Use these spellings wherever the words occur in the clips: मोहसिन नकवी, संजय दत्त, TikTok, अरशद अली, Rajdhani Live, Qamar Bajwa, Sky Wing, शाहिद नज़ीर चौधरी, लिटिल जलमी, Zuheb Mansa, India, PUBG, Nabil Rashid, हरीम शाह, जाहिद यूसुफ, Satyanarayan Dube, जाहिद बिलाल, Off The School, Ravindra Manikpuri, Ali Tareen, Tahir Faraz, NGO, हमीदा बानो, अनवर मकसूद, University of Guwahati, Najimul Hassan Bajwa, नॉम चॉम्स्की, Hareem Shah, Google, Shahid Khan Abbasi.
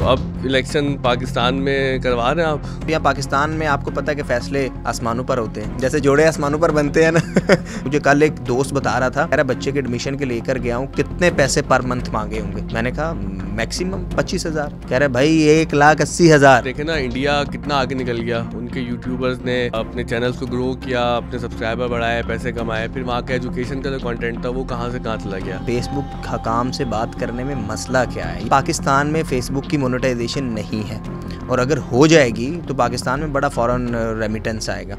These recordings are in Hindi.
तो अब इलेक्शन पाकिस्तान में करवा रहे हैं आप। यहाँ पाकिस्तान में आपको पता है कि फैसले आसमानों पर होते हैं, जैसे जोड़े आसमानों पर बनते हैं ना। मुझे कल एक दोस्त बता रहा था, मेरा बच्चे के एडमिशन के लेकर गया हूँ, कितने पैसे पर मंथ मांगे होंगे? मैंने कहा मैक्सिमम 25,000। कह रहे भाई 1,80,000। देखे ना इंडिया कितना आगे निकल गया, उनके यूट्यूबर्स ने अपने चैनल्स को ग्रो किया, अपने सब्सक्राइबर बढ़ाए, पैसे कमाए, फिर वहाँ का एजुकेशन का जो कंटेंट था वो कहाँ से कहाँ चला गया। फेसबुक हकाम से बात करने में मसला क्या है? पाकिस्तान में फेसबुक की मोनेटाइजेशन नहीं है, और अगर हो जाएगी तो पाकिस्तान में बड़ा फॉरेन रेमिटेंस आएगा।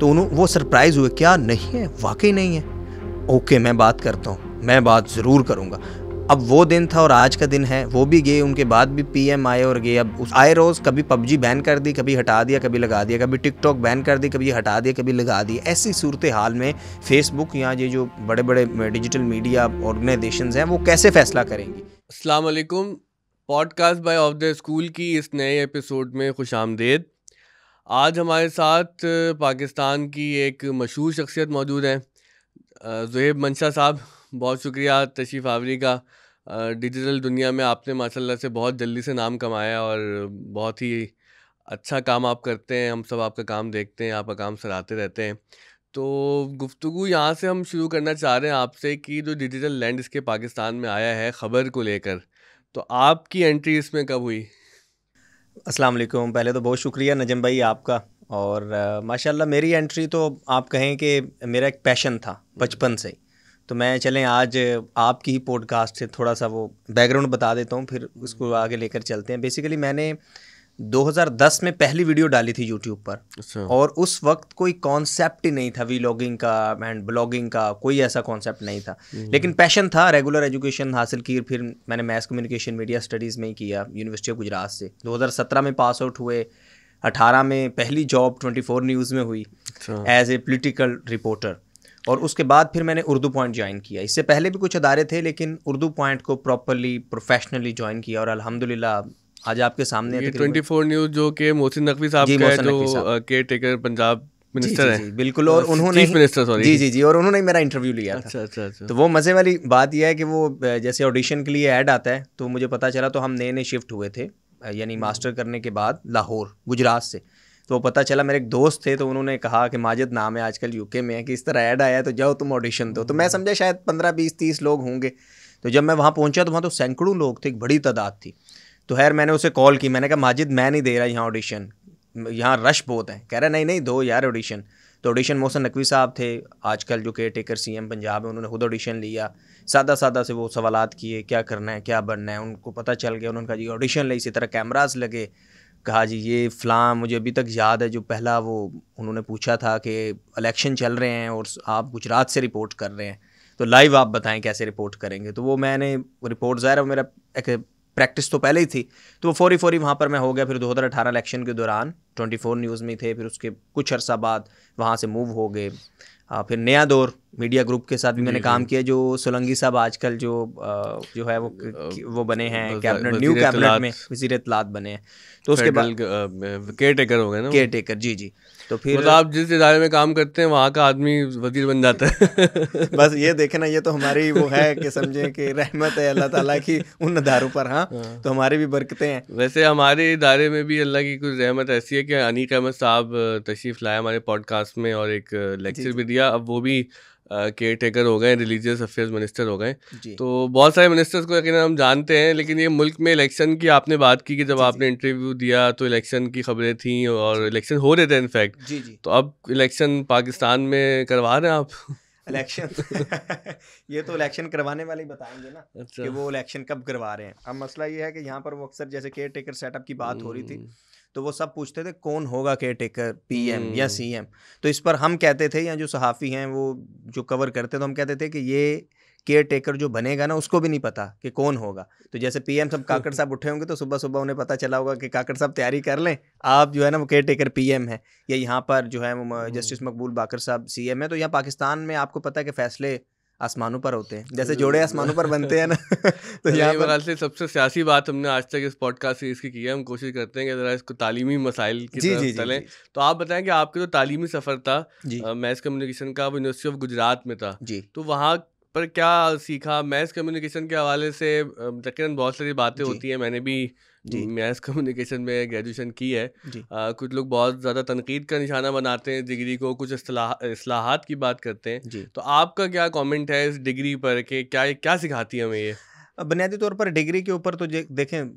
तो उन्होंने वो सरप्राइज़ हुए, क्या नहीं है, वाकई नहीं है, ओके मैं बात करता हूँ, मैं बात ज़रूर करूँगा। अब वो दिन था और आज का दिन है, वो भी गए, उनके बाद भी पीएम आए और गए। अब उस आए रोज़ कभी PUBG बैन कर दी, कभी हटा दिया, कभी लगा दिया, कभी TikTok बैन कर दी, कभी हटा दिया, कभी लगा दिया। ऐसी सूरत हाल में Facebook या ये जो बड़े बड़े डिजिटल मीडिया ऑर्गेनाइजेशंस हैं वो कैसे फैसला करेंगी? अस्सलाम वालेकुम, podcast by of the school की इस नए एपिसोड में खुश आमदेद। आज हमारे साथ पाकिस्तान की एक मशहूर शख्सियत मौजूद हैं, ज़ुहेब मनशा साहब। बहुत शुक्रिया तशरीफ़ आवरी का। डिजिटल दुनिया में आपने माशाल्लाह से बहुत जल्दी से नाम कमाया और बहुत ही अच्छा काम आप करते हैं, हम सब आपका काम देखते हैं, आपका काम सराहते रहते हैं। तो गुफ्तगू यहाँ से हम शुरू करना चाह रहे हैं आपसे कि जो डिजिटल लैंडस्केप पाकिस्तान में आया है ख़बर को लेकर, तो आपकी एंट्री इसमें कब हुई? अस्सलाम वालेकुम, पहले तो बहुत शुक्रिया नजम भाई आपका। और माशाल्लाह मेरी एंट्री तो आप कहें कि मेरा एक पैशन था बचपन से ही, तो मैं चलें आज आपकी ही पॉडकास्ट से थोड़ा सा वो बैकग्राउंड बता देता हूँ, फिर उसको आगे लेकर चलते हैं। बेसिकली मैंने 2010 में पहली वीडियो डाली थी यूट्यूब पर। अच्छा। और उस वक्त कोई कॉन्सेप्ट ही नहीं था वीलॉगिंग का एंड ब्लॉगिंग का, कोई ऐसा कॉन्सेप्ट नहीं था, लेकिन पैशन था। रेगुलर एजुकेशन हासिल की, फिर मैंने मैथ्स कम्युनिकेशन मीडिया स्टडीज़ में ही किया, यूनिवर्सिटी ऑफ गुजरात से। 2017 में पास आउट हुए, 2018 में पहली जॉब 24 न्यूज़ में हुई एज ए पॉलिटिकल रिपोर्टर, और उसके बाद फिर मैंने उर्दू पॉइंट ज्वाइन किया। इससे पहले भी कुछ अदारे थे, लेकिन उर्दू पॉइंट को प्रॉपरली प्रोफेशनली ज्वाइन किया, और अल्हम्दुलिल्लाह आज आपके सामने है 24 न्यूज़, जो कि मोहसिन नकवी साहब का है, जो केयर टेकर पंजाब मिनिस्टर हैं। बिल्कुल, और उन्होंने और उन्होंने मेरा इंटरव्यू लिया था। अच्छा। तो वो मज़े वाली बात यह है कि वो जैसे ऑडिशन के लिए ऐड आता है तो मुझे पता चला, तो हम नए शिफ्ट हुए थे यानी मास्टर करने के बाद लाहौर गुजरात से, तो पता चला मेरे एक दोस्त थे, तो उन्होंने कहा कि माजिद नाम है आजकल यूके में है, कि इस तरह ऐड आया तो जाओ तुम ऑडिशन दो। तो मैं समझा शायद 15-20-30 लोग होंगे, तो जब मैं वहाँ पहुँचा तो वहाँ तो सैकड़ों लोग थे, एक बड़ी तादाद थी। तो खैर मैंने उसे कॉल की, मैंने कहा माजिद मैं नहीं दे रहा यहाँ ऑडिशन, यहाँ रश बहुत है। कह रहा नहीं दो यार ऑडिशन। तो ऑडिशन मोहसिन नकवी साहब थे आजकल जो केयर टेकर CM पंजाब है, उन्होंने खुद ऑडिशन लिया, सादा से वो सवालात किए, क्या करना है क्या बनना है, उनको पता चल गया। उन्होंने कहा जी ऑडिशन ले, इसी तरह कैमराज लगे, कहा जी ये फ़लाँ, मुझे अभी तक याद है जो पहला वो उन्होंने पूछा था कि इलेक्शन चल रहे हैं और आप गुजरात से रिपोर्ट कर रहे हैं, तो लाइव आप बताएं कैसे रिपोर्ट करेंगे। तो वो मैंने रिपोर्ट, ज़ाहिर है मेरा एक प्रैक्टिस तो पहले ही थी, तो वो फौरी वहाँ पर मैं हो गया। फिर 2018 इलेक्शन के दौरान 24 न्यूज़ में थे, फिर उसके कुछ अरसा बाद वहाँ से मूव हो गए। फिर नया दौर मीडिया ग्रुप के साथ भी मैंने काम किया, जो सोलंकी साहब आजकल जो है वो बने हैं कैबिनेट, न्यू कैबिनेट में वज़ीर इत्तलात बने हैं। तो उसके बाद केयर टेकर हो गए ना, केयर टेकर जी। तो फिर आप जिस इदारे में काम करते हैं वहाँ का आदमी वज़ीर बन जाता है। बस ये देखे ना, ये तो हमारी वो है कि समझे कि रहमत है अल्लाह ताला की उन अदारों पर। हाँ, तो हमारी भी बरकतें हैं। वैसे हमारे इदारे में भी अल्लाह की कुछ रहमत ऐसी है कि अनीक अहमद साहब तशरीफ़ लाए हमारे पॉडकास्ट में और एक लेक्चर भी दिया। अब वो भी केयर टेकर हो गए, रिलीजियस अफेयर्स मिनिस्टर हो गए। तो बहुत सारे मिनिस्टर्स को यकीनन हम जानते हैं, लेकिन ये मुल्क में इलेक्शन की आपने बात की कि जब आपने इंटरव्यू दिया तो इलेक्शन की खबरें थीं और इलेक्शन हो रहे थे इनफैक्ट। तो अब इलेक्शन पाकिस्तान में करवा रहे हैं आप इलेक्शन? ये तो इलेक्शन करवाने वाले ही बताएंगे ना। अच्छा। कि वो इलेक्शन कब करवा रहे हैं। अब मसला ये है कि यहाँ पर वो अक्सर जैसे केयर टेकर सेटअप की बात हो रही थी, तो वो सब पूछते थे कौन होगा केयर टेकर, PM या CM। तो इस पर हम कहते थे, या जो सहाफ़ी हैं वो जो कवर करते हैं, तो हम कहते थे कि ये केयर टेकर जो बनेगा ना उसको भी नहीं पता कि कौन होगा। तो जैसे PM साहब काकड़ साहब उठे होंगे तो सुबह उन्हें पता चला होगा कि काकड़ साहब तैयारी कर लें, आप जो है ना वो केयर टेकर PM है, या यहाँ पर जो है वो जस्टिस मकबूल बाकर साहब CM है। तो यहाँ पाकिस्तान में आपको पता है कि फ़ैसले आसमानों पर होते हैं, जैसे जोड़े आसमानों पर बनते हैं ना। तो यहाँ पर से सबसे सियासी बात हमने आज तक इस पॉडकास्ट सीरीज़ की है। हम कोशिश करते हैं कि ज़रा इसको तालीमी मसाइल की तरफ चलें। तो आप बताएं कि आपके जो तालीमी सफ़र था मैथ्स कम्युनिकेशन का, वो यूनिवर्सिटी ऑफ गुजरात में था, तो वहाँ पर क्या सीखा मैथ्स कम्युनिकेशन के हवाले से? तकरीबन बहुत सारी बातें होती हैं, मैंने भी मैथ्स कम्युनिकेशन में ग्रेजुएशन की है। कुछ लोग बहुत ज़्यादा तनकीद का निशाना बनाते हैं डिग्री को, कुछ असलाहत की बात करते हैं, तो आपका क्या कमेंट है इस डिग्री पर कि क्या क्या सिखाती है हमें ये? बुनियादी तौर पर डिग्री के ऊपर तो देखें,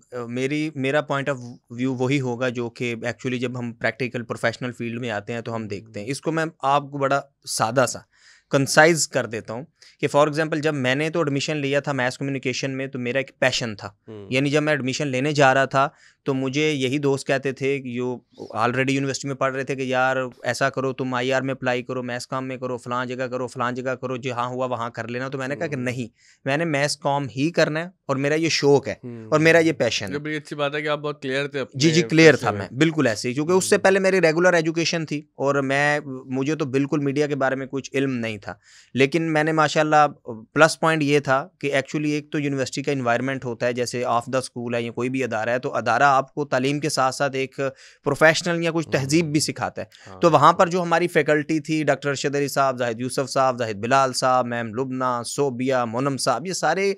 मेरा पॉइंट ऑफ व्यू वही होगा जो कि एक्चुअली जब हम प्रैक्टिकल प्रोफेशनल फील्ड में आते हैं तो हम देखते हैं। इसको मैं आपको बड़ा सादा सा कंसाइज कर देता हूँ कि फॉर एग्जांपल जब मैंने तो एडमिशन लिया था मैथ्स कम्युनिकेशन में तो मेरा एक पैशन था, यानी जब मैं एडमिशन लेने जा रहा था तो मुझे यही दोस्त कहते थे जो ऑलरेडी यूनिवर्सिटी में पढ़ रहे थे कि यार ऐसा करो, तुम IR में अप्लाई करो, मैथ्स कॉम में करो, फलां जगह करो, फलां जगह करो, जहाँ हुआ वहाँ कर लेना। तो मैंने कहा कि नहीं, मैंने मैथ्स कॉम ही करना है और मेरा ये शौक है और मेरा ये पैशन है। बड़ी अच्छी बात है कि आप बहुत क्लियर थे। जी जी क्लियर था मैं, बिल्कुल ऐसे ही, क्योंकि उससे पहले मेरी रेगुलर एजुकेशन थी और मुझे तो बिल्कुल मीडिया के बारे में कुछ इल्म नहीं था। लेकिन मैंने माशाल्लाह प्लस पॉइंट ये था कि एक्चुअली एक तो यूनिवर्सिटी का इन्वायरमेंट होता है, जैसे ऑफ द स्कूल है या कोई भी अदारा है, तो अदारा आपको तालीम के साथ साथ एक प्रोफेशनल या कुछ तहजीब भी सिखाता है। तो वहाँ पर जो हमारी फैकल्टी थी, डॉक्टर अरशद अली साहब, जाहिद यूसुफ साहब, जाहिद बिलाल साहब, मैम लुबना, सोबिया, मोनम साहब, ये सारे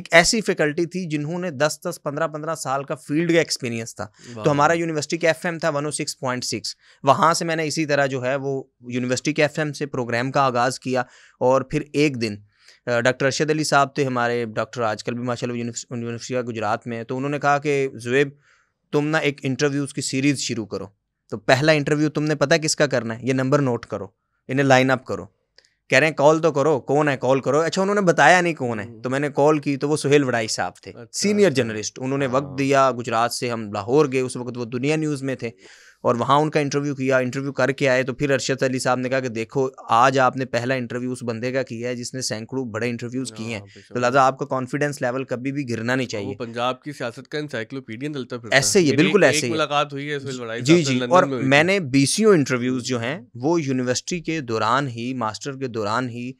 एक ऐसी फैकल्टी थी जिन्होंने 10-10, 15-15 साल का फील्ड का एक्सपीरियंस था। तो हमारा यूनिवर्सिटी का FM था 106.6, वहाँ से मैंने इसी तरह जो है वो यूनिवर्सिटी के FM से प्रोग्राम का आगाज़ किया। और फिर एक दिन डॉक्टर अरशद अली साहब थे हमारे डॉक्टर, आजकल भी माशाल्लाह यूनिवर्सिटी ऑफ गुजरात में, तो उन्होंने कहा कि ज़ुहैब तुम ना एक इंटरव्यूज़ की सीरीज़ शुरू करो, तो पहला इंटरव्यू तुमने पता है किसका करना है, ये नंबर नोट करो, इन्हें लाइन अप करो, कह रहे हैं कॉल तो करो, कौन है कॉल करो। अच्छा उन्होंने बताया नहीं कौन है, तो मैंने कॉल की तो वो सुहेल वड़ाई साहब थे, सीनियर जर्नलिस्ट, उन्होंने वक्त दिया, गुजरात से हम लाहौर गए, उस वक्त वो दुनिया न्यूज़ में थे, और वहाँ उनका इंटरव्यू किया। इंटरव्यू करके आए तो फिर अरशद अली साहब ने कहा कि देखो आज आपने पहला इंटरव्यू उस बंदे का किया है जिसने सैकड़ों बड़े इंटरव्यूज़ किए हैं, तो लिहाजा आपका कॉन्फिडेंस लेवल कभी भी गिरना नहीं चाहिए। पंजाब की सियासत का एनसाइक्लोपीडियन चलता फिरता है, ऐसे ही बिल्कुल ऐसे ही मुलाकात हुई है। जी जी, और मैंने बीसियों इंटरव्यूज़ जो हैं वो यूनिवर्सिटी के दौरान ही, मास्टर के दौरान ही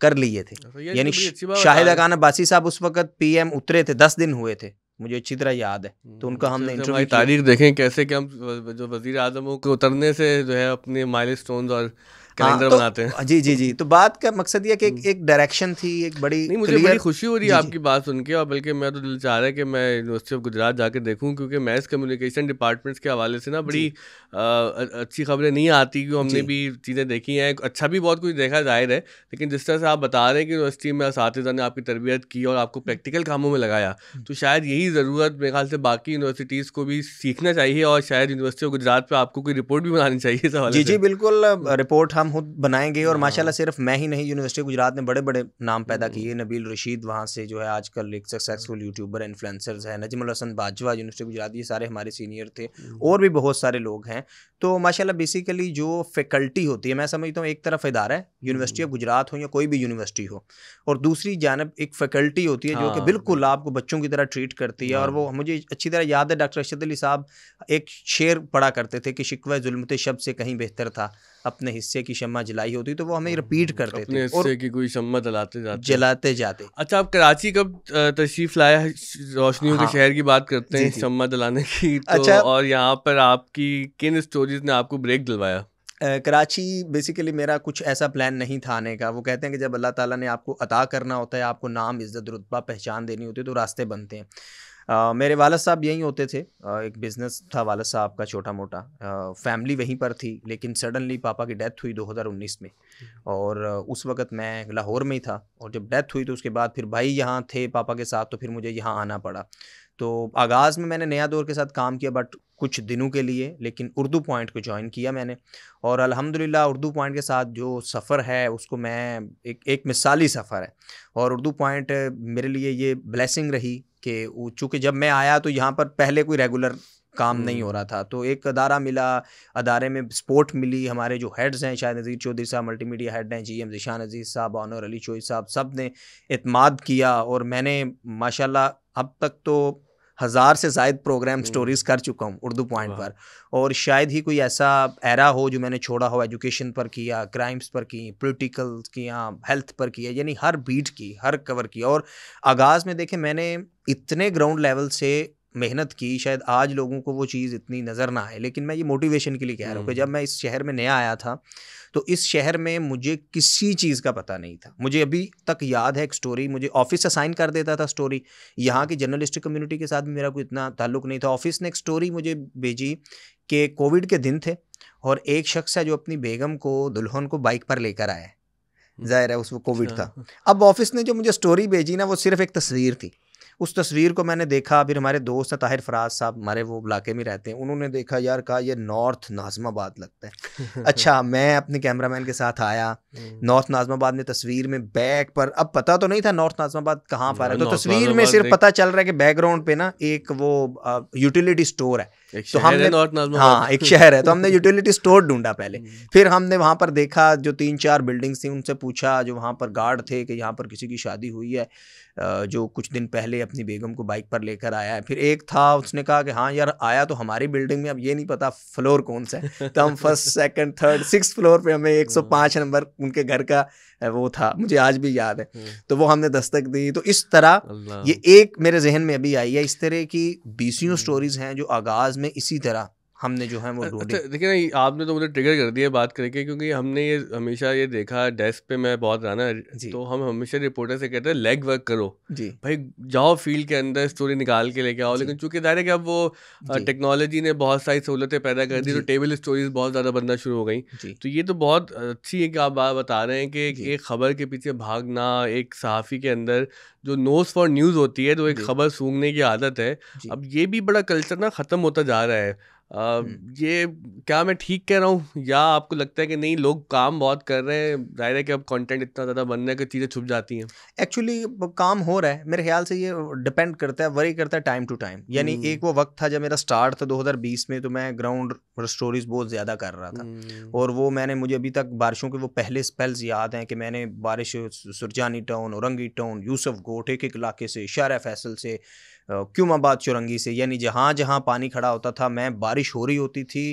कर लिए थे। यानी शाहिद खान अब्बासी साहब उस वक्त PM उतरे थे, 10 दिन हुए थे, मुझे अच्छी तरह याद है, तो उनका हमने इंटरव्यू। तारीख देखें कैसे कि हम जो वजीर आजमों के उतरने से जो है अपने माइलस्टोन्स और कैलेंडर बनाते हैं। जी जी जी, तो बात का मकसद यह कि एक डायरेक्शन थी, एक बड़ी नहीं, मुझे बड़ी खुशी हो रही है आपकी बात सुन के, और बल्कि मैं तो दिल चाह रहा है कि मैं यूनिवर्सिटी ऑफ गुजरात जाके देखूं, क्योंकि मैथ्स कम्युनिकेशन डिपार्टमेंट्स के हवाले से ना बड़ी अच्छी खबरें नहीं आती, क्योंकि हमने भी चीज़ें देखी हैं, अच्छा भी बहुत कुछ देखा जाहिर है, लेकिन जिस तरह से आप बता रहे हैं कि यूनिवर्सिटी में इस ने आपकी तरबियत की और आपको प्रैक्टिकल कामों में लगाया, तो शायद यही ज़रूरत मेरे ख्याल से बाकी यूनिवर्सिटीज़ को भी सीखना चाहिए, और शायद यूनिवर्सिटी ऑफ गुजरात पर आपको कोई रिपोर्ट भी बनानी चाहिए सवाल। जी जी बिल्कुल, रिपोर्ट हम खुद बनाएंगे। और माशाल्लाह सिर्फ मैं ही नहीं, यूनिवर्सिटी गुजरात ने बड़े बड़े नाम पैदा किए, नबील रशीद वहाँ से जो है आजकल एक सक्सेसफुल यूट्यूबर, इन्फ्लुएंसर्स हैं, नजीमुल हसन बाजवा यूनिवर्सिटी गुजरात, ये सारे हमारे सीनियर थे, और भी बहुत सारे लोग हैं। तो माशाल्लाह बेसिकली जो फैकल्टी होती है, मैं समझता हूँ एक तरफ इदारा है, यूनिवर्सिटी ऑफ गुजरात हो या कोई भी यूनिवर्सिटी हो, और दूसरी जानब एक फैकल्टी होती है जो कि बिल्कुल आपको बच्चों की तरह ट्रीट करती है। और वो मुझे अच्छी तरह याद है डॉक्टर अरशद अली साहब एक शेर पढ़ा करते थे कि शिकवा जुल्मत शब से कहीं बेहतर था, अपने हिस्से की शम्मा जलाई होती, तो वो हमें रिपीट करते थे, और की कोई शम्मा जलाते जाते। अच्छा आप कराची कब तशरीफ लाया, रोशनियों के शहर की बात करते हैं शम्मा जलाने की, तो अच्छा, और यहाँ पर आपकी किन स्टोरीज ने आपको ब्रेक दिलवाया? कराची बेसिकली मेरा कुछ ऐसा प्लान नहीं था आने का। वो कहते हैं कि जब अल्लाह ताला ने आपको अता करना होता है, आपको नाम, इज्जत, रुतबा, पहचान देनी होती है, तो रास्ते बनते हैं। मेरे वालद साहब यहीं होते थे, एक बिज़नेस था वालद साहब का छोटा मोटा, फैमिली वहीं पर थी, लेकिन सडनली पापा की डेथ हुई 2019 में, और उस वक़्त मैं लाहौर में ही था, और जब डेथ हुई तो उसके बाद फिर भाई यहाँ थे पापा के साथ, तो फिर मुझे यहाँ आना पड़ा। तो आगाज़ में मैंने नया दौर के साथ काम किया बट कुछ दिनों के लिए, लेकिन उर्दू पॉइंट को ज्वाइन किया मैंने, और अल्हम्दुलिल्लाह उर्दू पॉइंट के साथ जो सफ़र है उसको मैं एक मिसाली सफ़र है, और उर्दू पॉइंट मेरे लिए ये ब्लेसिंग रही कि चूँकि जब मैं आया तो यहाँ पर पहले कोई रेगुलर काम नहीं हो रहा था, तो एक अदारा मिला, अदारे में सपोर्ट मिली, हमारे जो हेड्स हैं शाहिद नज़ीर चौधरी साहब मल्टीमीडिया हेड हैं, GM ज़िशान अजीज़ साहब, ऑनर अली चौधरी साहब, सब ने इत्माद किया, और मैंने माशाल्लाह अब तक तो 1000 से ज़ायद प्रोग्राम स्टोरीज़ कर चुका हूँ उर्दू पॉइंट पर, और शायद ही कोई ऐसा एरा हो जो मैंने छोड़ा हो। एजुकेशन पर किया, क्राइम्स पर की, पोलिटिकल किया, हेल्थ पर किया, यानी हर बीट की, हर कवर किया। और आगाज़ में देखें मैंने इतने ग्राउंड लेवल से मेहनत की, शायद आज लोगों को वो चीज़ इतनी नज़र ना आए। लेकिन मैं ये मोटिवेशन के लिए कह रहा हूँ कि जब मैं इस शहर में नया आया था तो इस शहर में मुझे किसी चीज़ का पता नहीं था। मुझे अभी तक याद है एक स्टोरी, मुझे ऑफिस असाइन कर देता था स्टोरी। यहाँ की जर्नलिस्टिक कम्युनिटी के साथ भी मेरा कोई इतना ताल्लुक नहीं था। ऑफिस ने एक स्टोरी मुझे भेजी कि कोविड के दिन थे और एक शख्स है जो अपनी बेगम को, दुल्हन को बाइक पर लेकर आया। जाहिर है उस वो कोविड था। अब ऑफिस ने जो मुझे स्टोरी भेजी ना, वो सिर्फ एक तस्वीर थी। उस तस्वीर को मैंने देखा, फिर हमारे दोस्त हैं ताहिर फराज साहब, हमारे वो इलाके में रहते हैं, उन्होंने देखा, यार कहा ये नॉर्थ नाज़िमाबाद लगता है। अच्छा, मैं अपने कैमरामैन के साथ आया नॉर्थ नाज़िमाबाद में, तस्वीर में बैग पर, अब पता तो नहीं था नॉर्थ नाज़िमाबाद कहाँ पर है, तो तस्वीर में सिर्फ पता चल रहा है कि बैकग्राउंड पे ना एक वो यूटिलिटी स्टोर है, तो हमने, हाँ एक शहर है, तो हमने यूटिलिटी स्टोर ढूंढा पहले। फिर हमने वहाँ पर देखा जो 3-4 बिल्डिंग्स थी, उनसे पूछा जो वहाँ पर गार्ड थे कि यहाँ पर किसी की शादी हुई है जो कुछ दिन पहले अपनी बेगम को बाइक पर लेकर आया है। फिर एक था, उसने कहा कि हाँ यार आया तो हमारी बिल्डिंग में, अब ये नहीं पता फ्लोर कौन सा है, तो हम 1st, 2nd, 3rd, 6th floor पे हमें 105 नंबर उनके घर का वो था, मुझे आज भी याद है, तो वो हमने दस्तक दी। तो इस तरह ये एक मेरे जहन में अभी आई है, इस तरह की 20 स्टोरीज़ हैं जो आगाज़ में इसी तरह हमने जो है वो ढूंढे। देखिए ना, आपने तो मुझे ट्रिगर कर दिया बात करके, क्योंकि हमने ये हमेशा ये देखा, डेस्क पे मैं बहुत रहा ना, तो हम हमेशा रिपोर्टर से कहते हैं लेग वर्क करो जी, भाई जाओ फील्ड के अंदर स्टोरी निकाल के लेके आओ। लेकिन चूंकि दायरे कि अब वो टेक्नोलॉजी ने बहुत सारी सहूलतें पैदा कर दी, तो टेबल स्टोरीज बहुत ज़्यादा बनना शुरू हो गई। तो ये तो बहुत अच्छी है कि आप बात बता रहे हैं कि एक खबर के पीछे भागना, एक सहाफ़ी के अंदर जो नोज फॉर न्यूज़ होती है, जो एक खबर सूंघने की आदत है, अब ये भी बड़ा कल्चर ना ख़त्म होता जा रहा है। ये क्या मैं ठीक कह रहा हूँ या आपको लगता है कि नहीं, लोग काम बहुत कर रहे हैं, जाहिर है कि अब कंटेंट इतना ज़्यादा बन रहा है कि चीज़ें छुप जाती हैं? एक्चुअली काम हो रहा है मेरे ख्याल से, ये डिपेंड करता है, वरी करता है टाइम टू टाइम। यानी एक वो वक्त था जब मेरा स्टार्ट था 2020 में, तो मैं ग्राउंड स्टोरीज बहुत ज़्यादा कर रहा था और वो मैंने, मुझे अभी तक बारिशों के वो पहले स्पेल्स याद हैं कि मैंने बारिश सुरजानी टाउन, औरंगी टाउन, यूसुफ गोट, एक इलाके से, शारा फैसल से, क्यूमाबाद चौरंगी से, यानी जहाँ जहाँ पानी खड़ा होता था, मैं बारिश हो रही होती थी,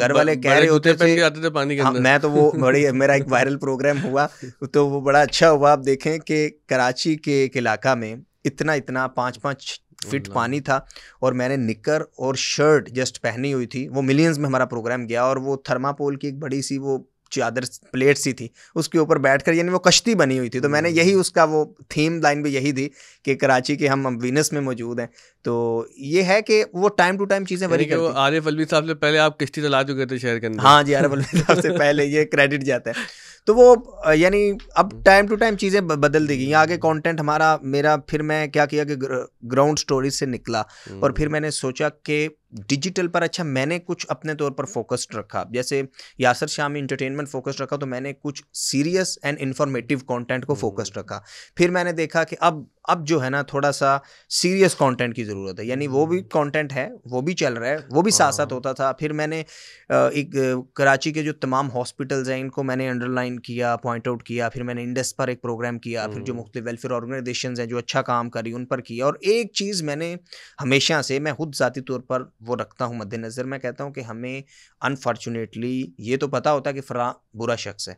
घर वाले कह रहे होते थे पानी के अंदर। मैं तो वो बड़ी मेरा एक वायरल प्रोग्राम हुआ तो वो बड़ा अच्छा हुआ। आप देखें कि कराची के एक इलाका में इतना 5-5 फिट पानी था और मैंने निकर और शर्ट जस्ट पहनी हुई थी, वो मिलियंस में हमारा प्रोग्राम गया और वो थर्मापोल की एक बड़ी सी वो चादर प्लेट सी थी, उसके ऊपर बैठकर, यानी वो कश्ती बनी हुई थी। तो मैंने यही उसका वो थीम लाइन भी यही दी कि कराची के हम वीनस में मौजूद हैं। तो ये है कि वो टाइम टू टाइम चीज़ें वरी करती हैं। आरिफ अलवी साहब से पहले आप कश्ती चला चुके थे शहर के अंदर? हाँ जी, आरिफ अलवी साहब से पहले, ये क्रेडिट जाता है। तो वो यानी अब टाइम टू टाइम चीज़ें बदल दी गई। आगे कंटेंट हमारा, मेरा, फिर मैं क्या किया कि ग्राउंड स्टोरीज से निकला और फिर मैंने सोचा कि डिजिटल पर, अच्छा मैंने कुछ अपने तौर पर फोकस्ड रखा, जैसे यासर शामी इंटरटेनमेंट फोकस्ड रखा, तो मैंने कुछ सीरियस एंड इंफॉर्मेटिव कंटेंट को फोकस्ड रखा। फिर मैंने देखा कि अब जो है ना थोड़ा सा सीरियस कंटेंट की ज़रूरत है, यानी वो भी कंटेंट है, वो भी चल रहा है, वो भी साथ साथ होता था। फिर मैंने एक कराची के जो तमाम हॉस्पिटल्स हैं इनको मैंने अंडरलाइन किया, पॉइंट आउट किया। फिर मैंने इंडस पर एक प्रोग्राम किया, फिर जो मुख्तलिफ वेलफेयर ऑर्गेनाइजेशंस हैं जो अच्छा काम कर रही उन पर किया। और एक चीज़ मैंने हमेशा से, मैं खुद ज़ाती तौर पर वो रखता हूँ मद्देनज़र, मैं कहता हूँ कि हमें अनफॉर्चुनेटली ये तो पता होता है कि फलां बुरा शख्स है,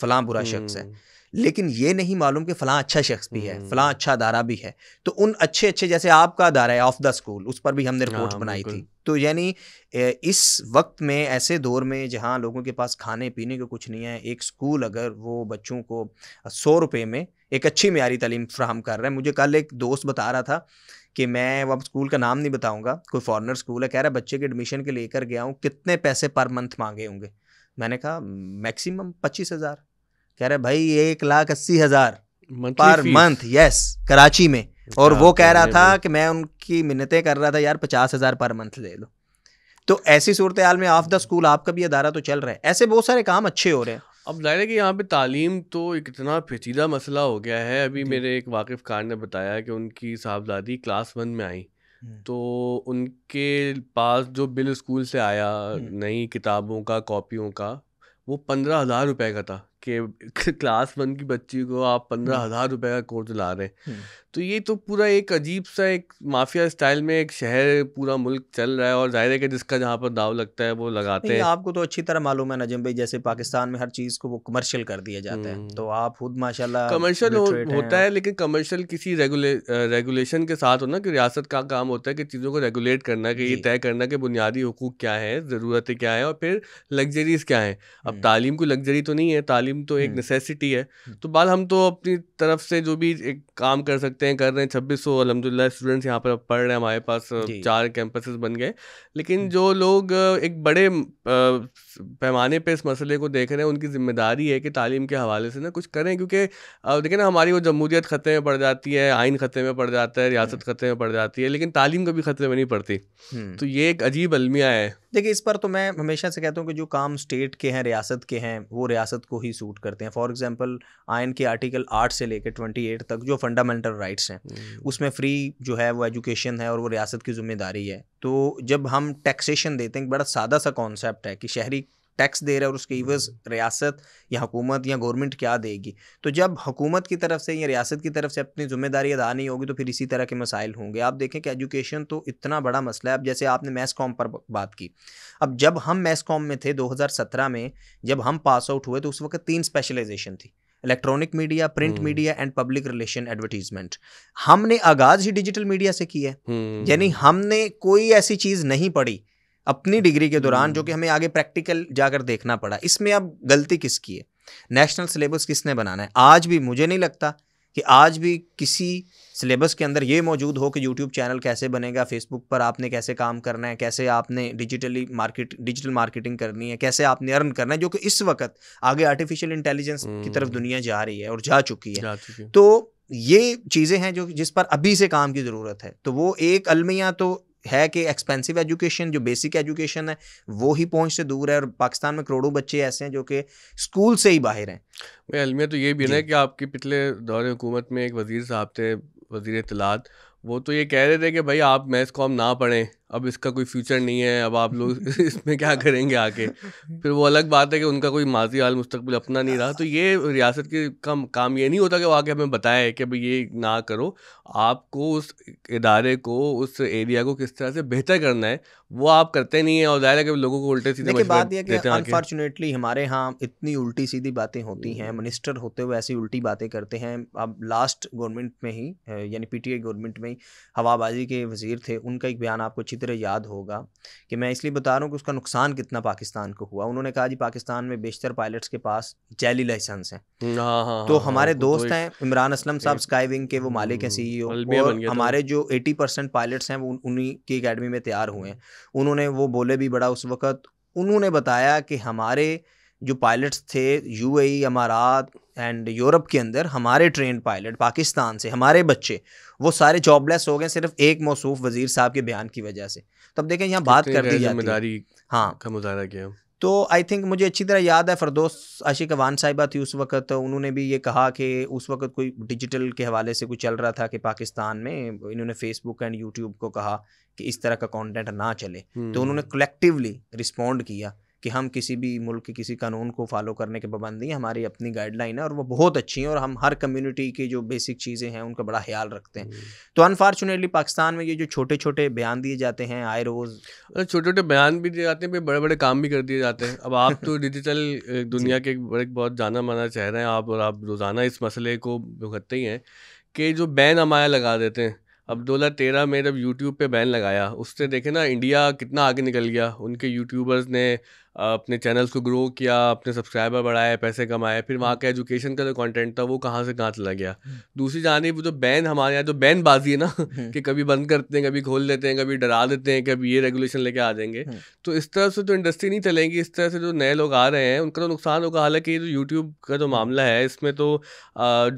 फलां बुरा शख्स है, लेकिन ये नहीं मालूम कि फ़लाँ अच्छा शख्स भी है, फ़लाँ अच्छा अदारा भी है। तो उन अच्छे अच्छे, जैसे आपका अदारा है ऑफ द स्कूल, उस पर भी हमने रिपोर्ट बनाई थी। तो यानी इस वक्त में, ऐसे दौर में जहाँ लोगों के पास खाने पीने को कुछ नहीं है, एक स्कूल अगर वो बच्चों को 100 रुपये में एक अच्छी म्यारी तालीम फ्राहम कर रहा है। मुझे कल एक दोस्त बता रहा था कि मैं, अब स्कूल का नाम नहीं बताऊँगा, कोई फॉरेनर स्कूल है, कह रहा है बच्चे के एडमिशन के लेकर गया हूँ, कितने पैसे पर मंथ मांगे होंगे? मैंने कहा मैक्सिमम 25,000। कह रहे भाई 1,80,000 पर मंथ, यस, कराची में। और वो कह रहा था कि मैं उनकी मिन्नतें कर रहा था, यार 50,000 पर मंथ ले लो। तो ऐसी सूरत हाल में ऑफ द स्कूल आपका भी अदारा तो चल रहा है, ऐसे बहुत सारे काम अच्छे हो रहे हैं। अब जाहिर है कि यहाँ पे तालीम तो एक इतना पेचीदा मसला हो गया है। अभी मेरे एक वाकिफ़ खान ने बताया कि उनकी साहबजादी क्लास 1 में आई, तो उनके पास जो बिल स्कूल से आया नई किताबों का, कॉपियों का, वो 15,000 रुपये का था, कि क्लास 1 की बच्ची को आप 15,000 रुपए का कोर्स दिला रहे हैं। तो ये तो पूरा एक अजीब सा एक माफिया स्टाइल में एक शहर पूरा मुल्क चल रहा है और जाहिर है कि जिसका जहाँ पर दाव लगता है वो लगाते हैं। आपको तो अच्छी तरह मालूम है नजीम भाई, जैसे पाकिस्तान में हर चीज़ को वो कमर्शियल कर दिया जाता है, तो आप खुद माशाल्लाह कमर्शियल होता है, लेकिन कमर्शियल किसी रेगुलेशन के साथ होना, कि रियासत का काम होता है कि चीज़ों को रेगुलेट करना, कि ये तय करना कि बुनियादी हुकूक क्या है, ज़रूरतें क्या हैं और फिर लग्जरीज़ क्या हैं। अब तालीम को लग्जरी तो नहीं है, तालीम तो एक नेसेसिटी है। तो बाल हम तो अपनी तरफ से जो भी एक काम कर सकते हैं कर रहे हैं। 2600 अल्हम्दुलिल्लाह स्टूडेंट्स यहाँ पर पढ़ रहे हैं, हमारे पास 4 कैंपसेस बन गए, लेकिन जो लोग एक बड़े पैमाने पे इस मसले को देख रहे हैं उनकी जिम्मेदारी है कि तालीम के हवाले से ना कुछ करें, क्योंकि देखें ना हमारी वो जमहूरियत खतरे में पड़ जाती है, आइन खतरे में पड़ जाता है, रियासत खतरे में पड़ जाती है, लेकिन तालीम कभी खतरे में नहीं पड़ती। तो ये एक अजीब अलमिया है। देखिए इस पर तो मैं हमेशा से कहता हूँ कि जो काम स्टेट के हैं, रियासत के हैं, वो रियासत को ही सूट करते हैं। फॉर एग्जांपल आइन के आर्टिकल 8 से लेकर 28 तक जो फंडामेंटल राइट्स हैं उसमें फ्री जो है वो एजुकेशन है और वो रियासत की जिम्मेदारी है। तो जब हम टैक्सेशन देते हैं, बड़ा सादा सा कॉन्सेप्ट है कि शहरी टैक्स दे रहा है और उसके इवज़ रियासत या हुकूमत या गवर्नमेंट क्या देगी। तो जब हुकूमत की तरफ से या रियासत की तरफ से अपनी जिम्मेदारी अदा नहीं होगी तो फिर इसी तरह के मसाइल होंगे। आप देखें कि एजुकेशन तो इतना बड़ा मसला है। अब जैसे आपने मैस कॉम पर बात की, अब जब हम मैस कॉम में थे 2017 में जब हम पास आउट हुए तो उस वक्त 3 स्पेशलाइजेशन थी, electronic media, print media and public relation advertisement. हमने आगाज़ ही डिजिटल मीडिया से की है, यानी हमने कोई ऐसी चीज़ नहीं पढ़ी अपनी डिग्री के दौरान जो कि हमें आगे प्रैक्टिकल जाकर देखना पड़ा। इसमें अब गलती किसकी है? नेशनल सिलेबस किसने बनाना है? आज भी मुझे नहीं लगता कि आज भी किसी सिलेबस के अंदर ये मौजूद हो कि यूट्यूब चैनल कैसे बनेगा, फेसबुक पर आपने कैसे काम करना है, कैसे आपने डिजिटल मार्केटिंग करनी है, कैसे आपने अर्न करना है, जो कि इस वक्त आगे आर्टिफिशियल इंटेलिजेंस की तरफ दुनिया जा रही है और जा चुकी है। तो ये चीज़ें हैं जो जिस पर अभी से काम की ज़रूरत है। तो वो एक अलमिया तो है कि एक्सपेंसिव एजुकेशन, जो बेसिक एजुकेशन है वो ही पहुंच से दूर है और पाकिस्तान में करोड़ों बच्चे ऐसे हैं जो कि स्कूल से ही बाहर हैं। भाई अलमिया तो ये भी है ना कि आपके पिछले दौरे हुकूमत में एक वज़ीर साहब थे, वज़ीर इत्तलात, वो तो ये कह रहे थे कि भाई आप मैथ्स कॉम ना पढ़ें, अब इसका कोई फ्यूचर नहीं है, अब आप लोग इसमें क्या करेंगे आके। फिर वो अलग बात है कि उनका कोई माजी हाल मुस्तकबिल अपना नहीं रहा। तो ये रियासत के काम ये नहीं होता कि वो आके हमें बताए कि भाई ये ना करो, आपको उस इदारे को, उस एरिया को किस तरह से बेहतर करना है, वो आप करते नहीं हैं और जाहिर है कि लोगों को उल्टे सीधे। बात यह है कि अनफॉर्चुनेटली हमारे यहाँ इतनी उल्टी सीधी बातें होती हैं, मिनिस्टर होते हुए ऐसी उल्टी बातें करते हैं। अब लास्ट गवर्नमेंट में ही, यानी PTI गवर्नमेंट में ही हवाबाजी के वजीर थे, उनका एक बयान आपको तरह याद होगा कि मैं इसलिए बता रहा हूँ कि उसका नुकसान कितना पाकिस्तान को हुआ। उन्होंने कहा जी पाकिस्तान में बेशतर पायलट्स के पास जैली लाइसेंस हैं। तो हमारे दोस्त हैं इमरान असलम साहब, स्काई विंग के वो मालिक हैं, CEO, और हमारे जो 80% पायलट्स हैं वो उन्हीं की एकेडमी में तैयार हुए हैं। उन्होंने वो बोले भी बड़ा उस वक्त, उन्होंने बताया कि हमारे जो पायलट्स थे UAE, अमारात एंड यूरोप के अंदर हमारे ट्रेंड पायलट पाकिस्तान से, हमारे बच्चे वो सारे जॉबलेस हो गए सिर्फ एक मौसूफ वजीर साहब के बयान की वजह से। तब देखें यहाँ बात कर दी जाती है। हाँ का मुजाहरा किया। तो आई थिंक मुझे अच्छी तरह याद है फिरदौस आशिक अवान साहिबा थी उस वक्त, उन्होंने भी ये कहा कि उस वक्त कोई डिजिटल के हवाले से कुछ चल रहा था कि पाकिस्तान में इन्होंने फेसबुक एंड यूट्यूब को कहा कि इस तरह का कॉन्टेंट ना चले। तो उन्होंने कलेक्टिवली रिस्पॉन्ड किया कि हम किसी भी मुल्क के किसी कानून को फॉलो करने के पाबंद नहीं, हमारी अपनी गाइडलाइन है और वो बहुत अच्छी हैं और हम हर कम्युनिटी की जो बेसिक चीज़ें हैं उनका बड़ा ख्याल रखते हैं। तो अनफॉर्चुनेटली पाकिस्तान में ये जो छोटे छोटे बयान दिए जाते हैं आए रोज़, छोटे छोटे बयान भी दिए जाते हैं, बड़े बड़े काम भी कर दिए जाते हैं। अब आप तो डिजिटल दुनिया के एक बहुत जाना माना चेहरा हैं आप, और आप रोज़ाना इस मसले को भुगतते ही हैं कि जो बैन हमारा लगा देते हैं। अब 2013 में जब YouTube पे बैन लगाया, उससे देखे ना इंडिया कितना आगे निकल गया, उनके यूट्यूबर्स ने अपने चैनल्स को ग्रो किया, अपने सब्सक्राइबर बढ़ाए, पैसे कमाए। फिर वहाँ का एजुकेशन का जो कंटेंट था वो कहाँ से कहाँ चला गया। दूसरी जानिब वो जो बैन हमारे यहाँ जो बैनबाजी है ना कि कभी बंद करते हैं, कभी खोल देते हैं, कभी डरा देते हैं, कभी ये रेगुलेशन लेके आ जाएंगे, तो इस तरह से तो इंडस्ट्री नहीं चलेंगी। इस तरह से जो नए लोग आ रहे हैं उनका तो नुकसान होगा। हालांकि जो यूट्यूब का जो मामला है इसमें तो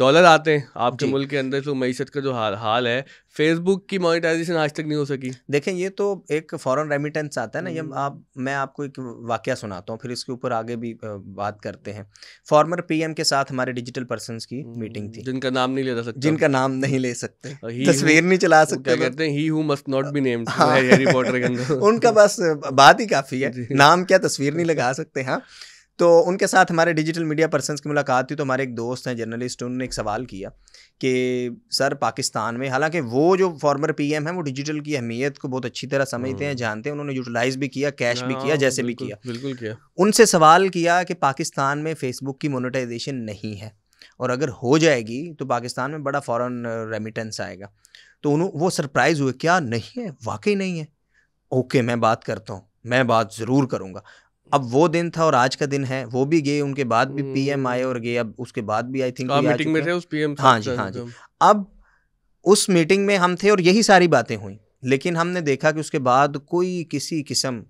डॉलर आते हैं आपके मुल्क के अंदर, तो मीशत का जो हाल है, फेसबुक की मोनेटाइजेशन आज तक नहीं हो सकी। देखें ये तो एक फॉरेन रेमिटेंस आता है ना, जब आप, मैं आपको एक वाकया सुनाता हूँ फिर इसके ऊपर आगे भी बात करते हैं। फॉर्मर PM के साथ हमारे डिजिटल पर्संस की मीटिंग थी, जिनका नाम नहीं ले सकते, जिनका नाम नहीं ले सकते, तस्वीर नहीं चला सकते, कहते हैं he who must not be named, Harry Potter के अंदर उनका बस बात ही काफ़ी है, नाम क्या तस्वीर नहीं लगा सकते। हाँ तो उनके साथ हमारे डिजिटल मीडिया पर्सन्स की मुलाकात हुई, तो हमारे एक दोस्त हैं जर्नलिस्ट, उन्होंने एक सवाल किया कि सर पाकिस्तान में, हालांकि वो जो फॉर्मर पीएम हैं वो डिजिटल की अहमियत को बहुत अच्छी तरह समझते हैं, जानते हैं, उन्होंने यूटिलाइज़ भी किया, कैश भी किया, जैसे भी किया, बिल्कुल किया। उनसे सवाल किया कि पाकिस्तान में फेसबुक की मोनेटाइजेशन नहीं है और अगर हो जाएगी तो पाकिस्तान में बड़ा फॉरेन रेमिटेंस आएगा। तो उन्होंने वो सरप्राइज़ हुए, क्या नहीं है, वाकई नहीं है, ओके मैं बात करता हूँ, मैं बात ज़रूर करूँगा। अब वो दिन था और आज का दिन है, वो भी गए, उनके बाद भी पीएम आए और गए, अब उसके बाद भी आई थिंक मीटिंग में थे उस पीएम से। हाँ जी, हाँ जी, अब उस मीटिंग में हम थे और यही सारी बातें हुई, लेकिन हमने देखा कि उसके बाद कोई किसी किस्म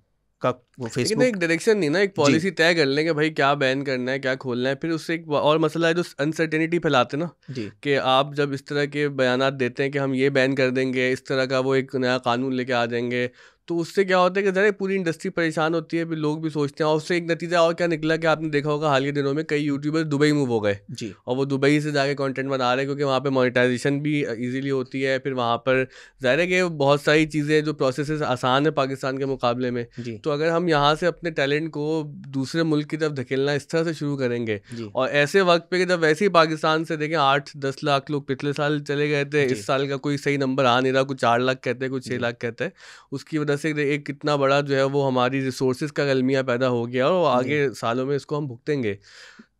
का वो फेसबुक एक डायरेक्शन नहीं ना, एक पॉलिसी तय कर लें कि भाई क्या बैन करना है, क्या खोलना है। फिर उससे एक और मसला है जो अनसर्टेनिटी फैलाते ना, कि आप जब इस तरह के बयान देते हैं कि हम ये बैन कर देंगे, इस तरह का वो एक नया कानून लेके आ जाएंगे, तो उससे क्या होता है कि ज़रा पूरी इंडस्ट्री परेशान होती है, फिर लोग भी सोचते हैं। और उससे एक नतीजा और क्या निकला कि आपने देखा होगा हाल के दिनों में कई यूट्यूबर्स दुबई मूव हो गए जी, और वो दुबई से जाके कंटेंट बना रहे हैं, क्योंकि वहाँ पे मोनेटाइजेशन भी इजीली होती है। फिर वहाँ पर ज़ाहिर है कि बहुत सारी चीज़ें जो प्रोसेस आसान है पाकिस्तान के मुकाबले में। तो अगर हम यहाँ से अपने टैलेंट को दूसरे मुल्क की तरफ धकेलना इस तरह से शुरू करेंगे, और ऐसे वक्त पर कि जब वैसे ही पाकिस्तान से देखें 8-10 लाख लोग पिछले साल चले गए थे, इस साल का कोई सही नंबर आ नहीं रहा, कुछ 4 लाख कहते हैं, कुछ 6 लाख कहते हैं, उसकी वजह एक कितना बड़ा जो है वो हमारी रिसोर्सेज का गलमिया पैदा हो गया और आगे सालों में इसको हम भुगतेंगे।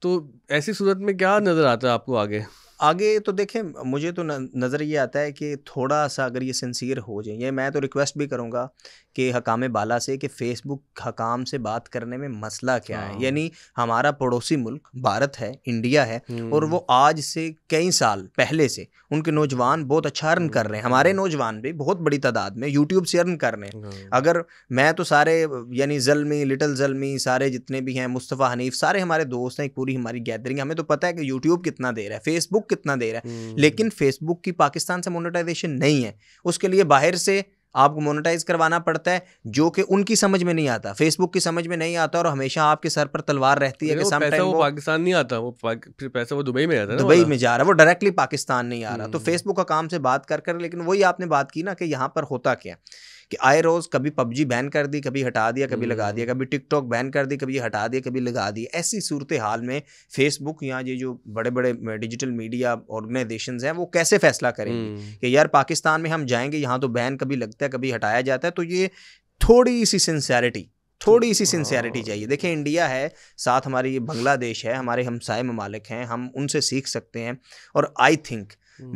तो ऐसी सूरत में क्या नज़र आता है आपको आगे? आगे तो देखें, मुझे तो नज़र ये आता है कि थोड़ा सा अगर ये सिंसियर हो जाए, ये मैं तो रिक्वेस्ट भी करूँगा कि हकामे बाला से कि फ़ेसबुक हकाम से बात करने में मसला क्या है। यानी हमारा पड़ोसी मुल्क भारत है, इंडिया है, और वो आज से कई साल पहले से उनके नौजवान बहुत अच्छा अर्न कर रहे हैं, हमारे नौजवान भी बहुत बड़ी तादाद में यूट्यूब से अर्न कर रहे हैं। अगर मैं तो सारे यानी जलमी, लिटिल जलमी, सारे जितने भी हैं, मुस्तफ़ा हनीफ, सारे हमारे दोस्त हैं, एक पूरी हमारी गैदरिंग, हमें तो पता है कि यूट्यूब कितना दे रहा है, फेसबुक कितना दे रहा है, लेकिन फेसबुक की पाकिस्तान से मोनेटाइजेशन नहीं है। उसके लिए बाहर से आपको मोनेटाइज करवाना पड़ता है, जो कि उनकी समझ में नहीं आता, फेसबुक की समझ में नहीं आता, और हमेशा आपके सर पर तलवार रहती है कि पैसा वो पाकिस्तान नहीं आता, वो फिर पैसा वो दुबई में आता है, दुबई में जा रहा है, वो डायरेक्टली पाकिस्तान नहीं आ रहा। तो फेसबुक का काम से बात कर, लेकिन वही आपने बात की ना कि यहाँ पर होता क्या कि आए रोज़ कभी PUBG बैन कर दी, कभी हटा दिया, कभी लगा दिया, कभी TikTok बैन कर दी, कभी हटा दिया, कभी लगा दिया। ऐसी सूरत हाल में फेसबुक या ये जो बड़े बड़े डिजिटल मीडिया ऑर्गेनाइजेशंस हैं वो कैसे फैसला करेंगे कि यार पाकिस्तान में हम जाएंगे, यहाँ तो बैन कभी लगता है, कभी हटाया जाता है। तो ये थोड़ी सी सिंसियरिटी, थोड़ी सी सिंसियरिटी चाहिए। देखें, इंडिया है, साथ हमारी बांग्लादेश है, हमारे हमसाय ममालिक हैं, हम उनसे सीख सकते हैं। और आई थिंक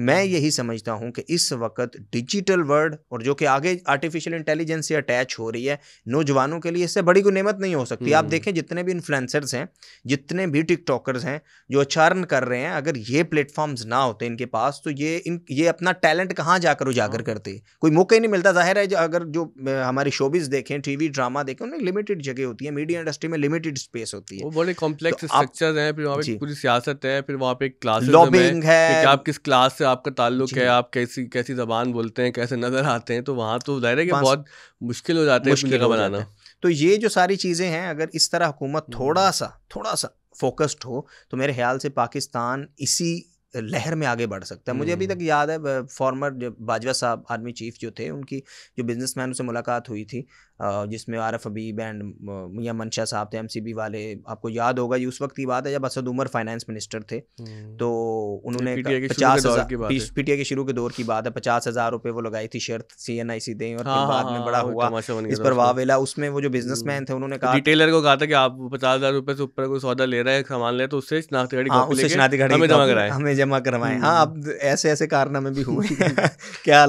मैं यही समझता हूं कि इस वक्त डिजिटल वर्ल्ड और जो कि आगे आर्टिफिशियल इंटेलिजेंस से अटैच हो रही है, नौजवानों के लिए इससे बड़ी कोई नेमत नहीं हो सकती। आप देखें, जितने भी इन्फ्लुएंसर्स हैं, जितने भी टिकटॉकर्स हैं जो अचारण कर रहे हैं, अगर ये प्लेटफॉर्म्स ना होते इनके पास, तो ये अपना टैलेंट कहाँ जाकर उजागर करते, कोई मौका ही नहीं मिलता। जाहिर है, अगर जो हमारी शोबिज़ देखें, टीवी ड्रामा देखें, उनमें लिमिटेड जगह होती है, मीडिया इंडस्ट्री में लिमिटेड स्पेस होती है, बड़े कॉम्प्लेक्स स्ट्रक्चर्स हैं, फिर वहाँ पे पूरी सियासत है, फिर वहाँ पे क्लासेस लॉबिंग है, आप किस क्लास से आपका ताल्लुक है, आप कैसी कैसी जबान बोलते हैं, कैसे नजर आते हैं, तो वहाँ तो जाहिर है कि बहुत मुश्किल हो जाता है जगह बनाना। तो ये जो सारी चीज़ें हैं, अगर इस तरह हुकूमत थोड़ा सा फोकस्ड हो तो मेरे ख्याल से पाकिस्तान इसी लहर में आगे बढ़ सकता है। मुझे अभी तक याद है, फॉर्मर बाजवा साहब आर्मी चीफ जो थे, उनकी जो बिजनेसमैन से मुलाकात हुई थी, जिसमें आरिफ हबीब एंड मियां मंशा साहब थे, MCB वाले। आपको याद होगा, ये उस वक्त की बात है जब असद उमर फाइनेंस मिनिस्टर थे। तो उन्होंने PTI के शुरू के दौर की बात है, 50,000 रुपये वो लगाई थी शर्त, CNIC दें, और बाद में बड़ा हुआ इस पर वावेला। उसमें वो जो बिजनेसमैन थे, उन्होंने कहा, रिटेलर को कहा था कि आप 50,000 रुपये से ऊपर कोई सौदा ले रहा है, सामान ले, तो उससे शनाख्ती कार्ड हमें जमा करवाएं। हाँ, अब ऐसे ऐसे कारनामे भी हुए क्या,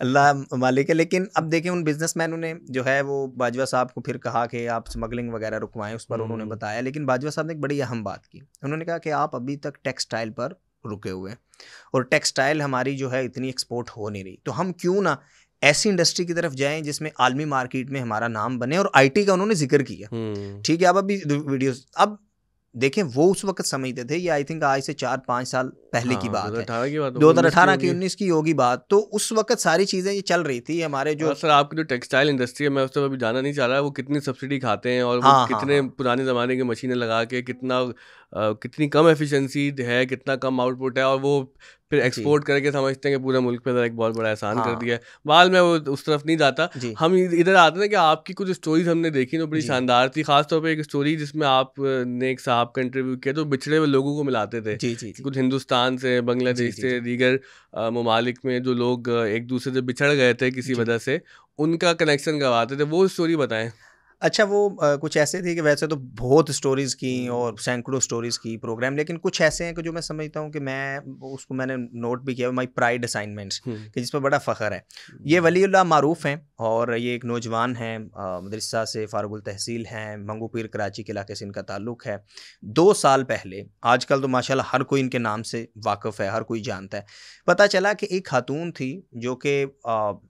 अल्लाह मालिक है। लेकिन अब देखें, उन बिजनेसमैनों ने जो है वो बाजवा साहब को फिर कहा कि आप स्मगलिंग वगैरह रुकवाएं, उस पर उन्होंने बताया। लेकिन बाजवा साहब ने एक बड़ी अहम बात की, उन्होंने कहा कि आप अभी तक टेक्सटाइल पर रुके हुए हैं और टेक्सटाइल हमारी जो है इतनी एक्सपोर्ट हो नहीं रही, तो हम क्यों ना ऐसी इंडस्ट्री की तरफ जाएं जिसमें आलमी मार्केट में हमारा नाम बने। और IT का उन्होंने जिक्र किया, ठीक है। अब अभी वीडियोस, अब देखें, वो उस वक्त समझते थे, ये आई थिंक आज से 4-5 साल पहले की बात है, 2018 की 19 की होगी बात। तो उस वक्त सारी चीज़ें ये चल रही थी। हमारे जो सर, आपकी जो टेक्सटाइल इंडस्ट्री है, मैं उस पर अभी जाना नहीं चाह रहा, वो कितनी सब्सिडी खाते हैं और कितने पुराने ज़माने की मशीनें लगा के कितना कितनी कम एफिशिएंसी है, कितना कम आउटपुट है, और वो फिर एक्सपोर्ट करके समझते हैं कि पूरे मुल्क पे एक बहुत बड़ा एहसान कर दिया है। बाद में वो उस तरफ नहीं जाता। हम इधर आते हैं कि आपकी कुछ स्टोरीज हमने देखी तो बड़ी शानदार थी, खासतौर पे एक स्टोरी जिसमें आपने एक साहब का इंटरव्यू किया तो बिछड़े हुए लोगों को मिलाते थे, कुछ हिंदुस्तान से, बांग्लादेश से, दीगर ममालिक में जो लोग एक दूसरे से बिछड़ गए थे किसी वजह से, उनका कनेक्शन करवाते थे। वो स्टोरी बताएं। अच्छा, वो कुछ ऐसे थे कि वैसे तो बहुत स्टोरीज़ की और सैकड़ों स्टोरीज़ की प्रोग्राम, लेकिन कुछ ऐसे हैं कि जो मैं समझता हूँ कि मैंने नोट भी किया, माई प्राइड असाइनमेंट्स, कि जिस पर बड़ा फ़ख्र है। ये वलीउल लाह मारूफ हैं और ये एक नौजवान हैं, मदरसा से फारगुल तहसील हैं, मंगू पीर कराची के इलाके से इनका ताल्लुक़ है। 2 साल पहले, आजकल तो माशाल्लाह हर कोई इनके नाम से वाकिफ़ है, हर कोई जानता है, पता चला कि एक खातून थी जो कि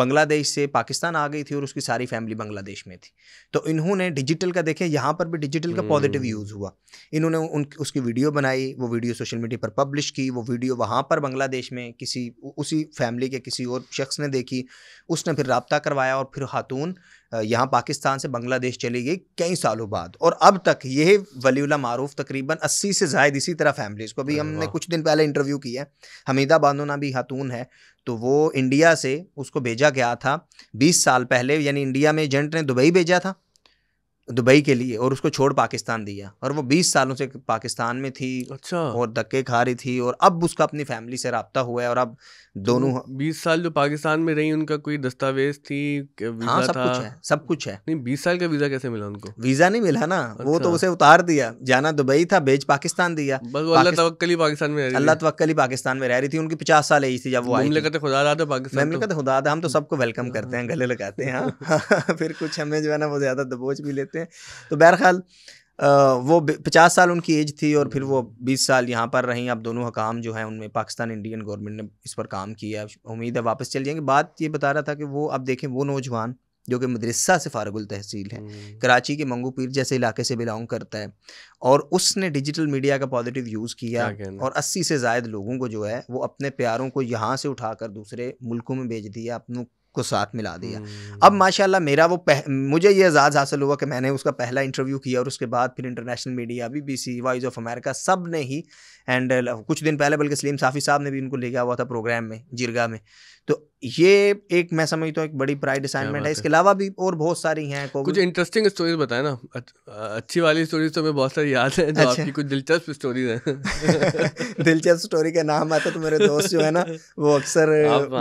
बांग्लादेश से पाकिस्तान आ गई थी और उसकी सारी फैमिली बांग्लादेश में थी। तो इन्होंने डिजिटल का, देखें यहाँ पर भी डिजिटल का पॉजिटिव यूज़ हुआ, इन्होंने उसकी वीडियो बनाई, वो वीडियो सोशल मीडिया पर पब्लिश की, वो वीडियो वहाँ पर बांग्लादेश में किसी उसी फैमिली के किसी और शख्स ने देखी, उसने फिर रब्ता करवाया और फिर खातून यहाँ पाकिस्तान से बांग्लादेश चली गई कई सालों बाद। और अब तक यह वलीउल लाह मारूफ तकरीबन 80 से ज़ायद इसी तरह फैमिलीज़ को, अभी हमने कुछ दिन पहले इंटरव्यू किया है, हमीदा बानो नामी खातून है, तो वो इंडिया से उसको भेजा गया था 20 साल पहले, यानी इंडिया में एजेंट ने दुबई भेजा था, दुबई के लिए, और उसको छोड़ पाकिस्तान दिया, और वो 20 सालों से पाकिस्तान में थी। अच्छा। और धक्के खा रही थी और अब उसका अपनी फैमिली से राब्ता हुआ है और अब दोनों 20 साल जो पाकिस्तान में रही, उनका कोई दस्तावेज थी, वीजा? हाँ, सब कुछ है, सब कुछ है। नहीं, 20 साल का वीज़ा कैसे मिला उनको? वीज़ा नहीं मिला ना। अच्छा। वो तो उसे उतार दिया, जाना दुबई था, भेज पाकिस्तान दिया, बस वो अल्लाह तवक्कली पाकिस्तान में रह रही, अल्लाह तवक्कली पाकिस्तान में रह रही थी। उनकी 50 साल एज थी जब वो आई। मुमलिकत खुदा था, हम तो सबको वेलकम करते हैं, गले लगाते हैं, फिर कुछ हमें जो है ना वो ज़्यादा दबोच भी लेते हैं। तो बहरहाल वो 50 साल उनकी एज थी और फिर वो 20 साल यहाँ पर रहीं। अब दोनों हकाम जो हैं उनमें पाकिस्तान इंडियन गवर्नमेंट ने इस पर काम किया, उम्मीद है वापस चल जाएंगे। बात ये बता रहा था कि वो अब देखें, वो नौजवान जो कि मदरसा से फारगुल तहसील है, कराची के मंगू पीर जैसे इलाके से बिलोंग करता है, और उसने डिजिटल मीडिया का पॉजिटिव यूज़ किया और 80 से ज़ायद लोगों को जो है वो अपने प्यारों को यहाँ से उठाकर दूसरे मुल्कों में भेज दिया, अपनों को साथ मिला दिया। अब माशाल्लाह मेरा वो मुझे ये एजाज़ हासिल हुआ कि मैंने उसका पहला इंटरव्यू किया और उसके बाद फिर international media, BBC, voice of America, सब ने ही, एंड कुछ दिन पहले बल्कि सलीम साफ़ी साहब ने भी इनको ले गया हुआ था प्रोग्राम में, जिरगा में। तो ये एक मैं समझता हूँ एक बड़ी प्राइड असाइनमेंट है। इसके अलावा भी और बहुत सारी हैं। कुछ इंटरेस्टिंग स्टोरीज बताएं ना, अच्छी वाली स्टोरीज तो मैं बहुत सारी याद है। अच्छा। आपकी कुछ दिलचस्प स्टोरीज हैं? दिलचस्प स्टोरी का नाम आता तो मेरे दोस्त जो है ना वो अक्सर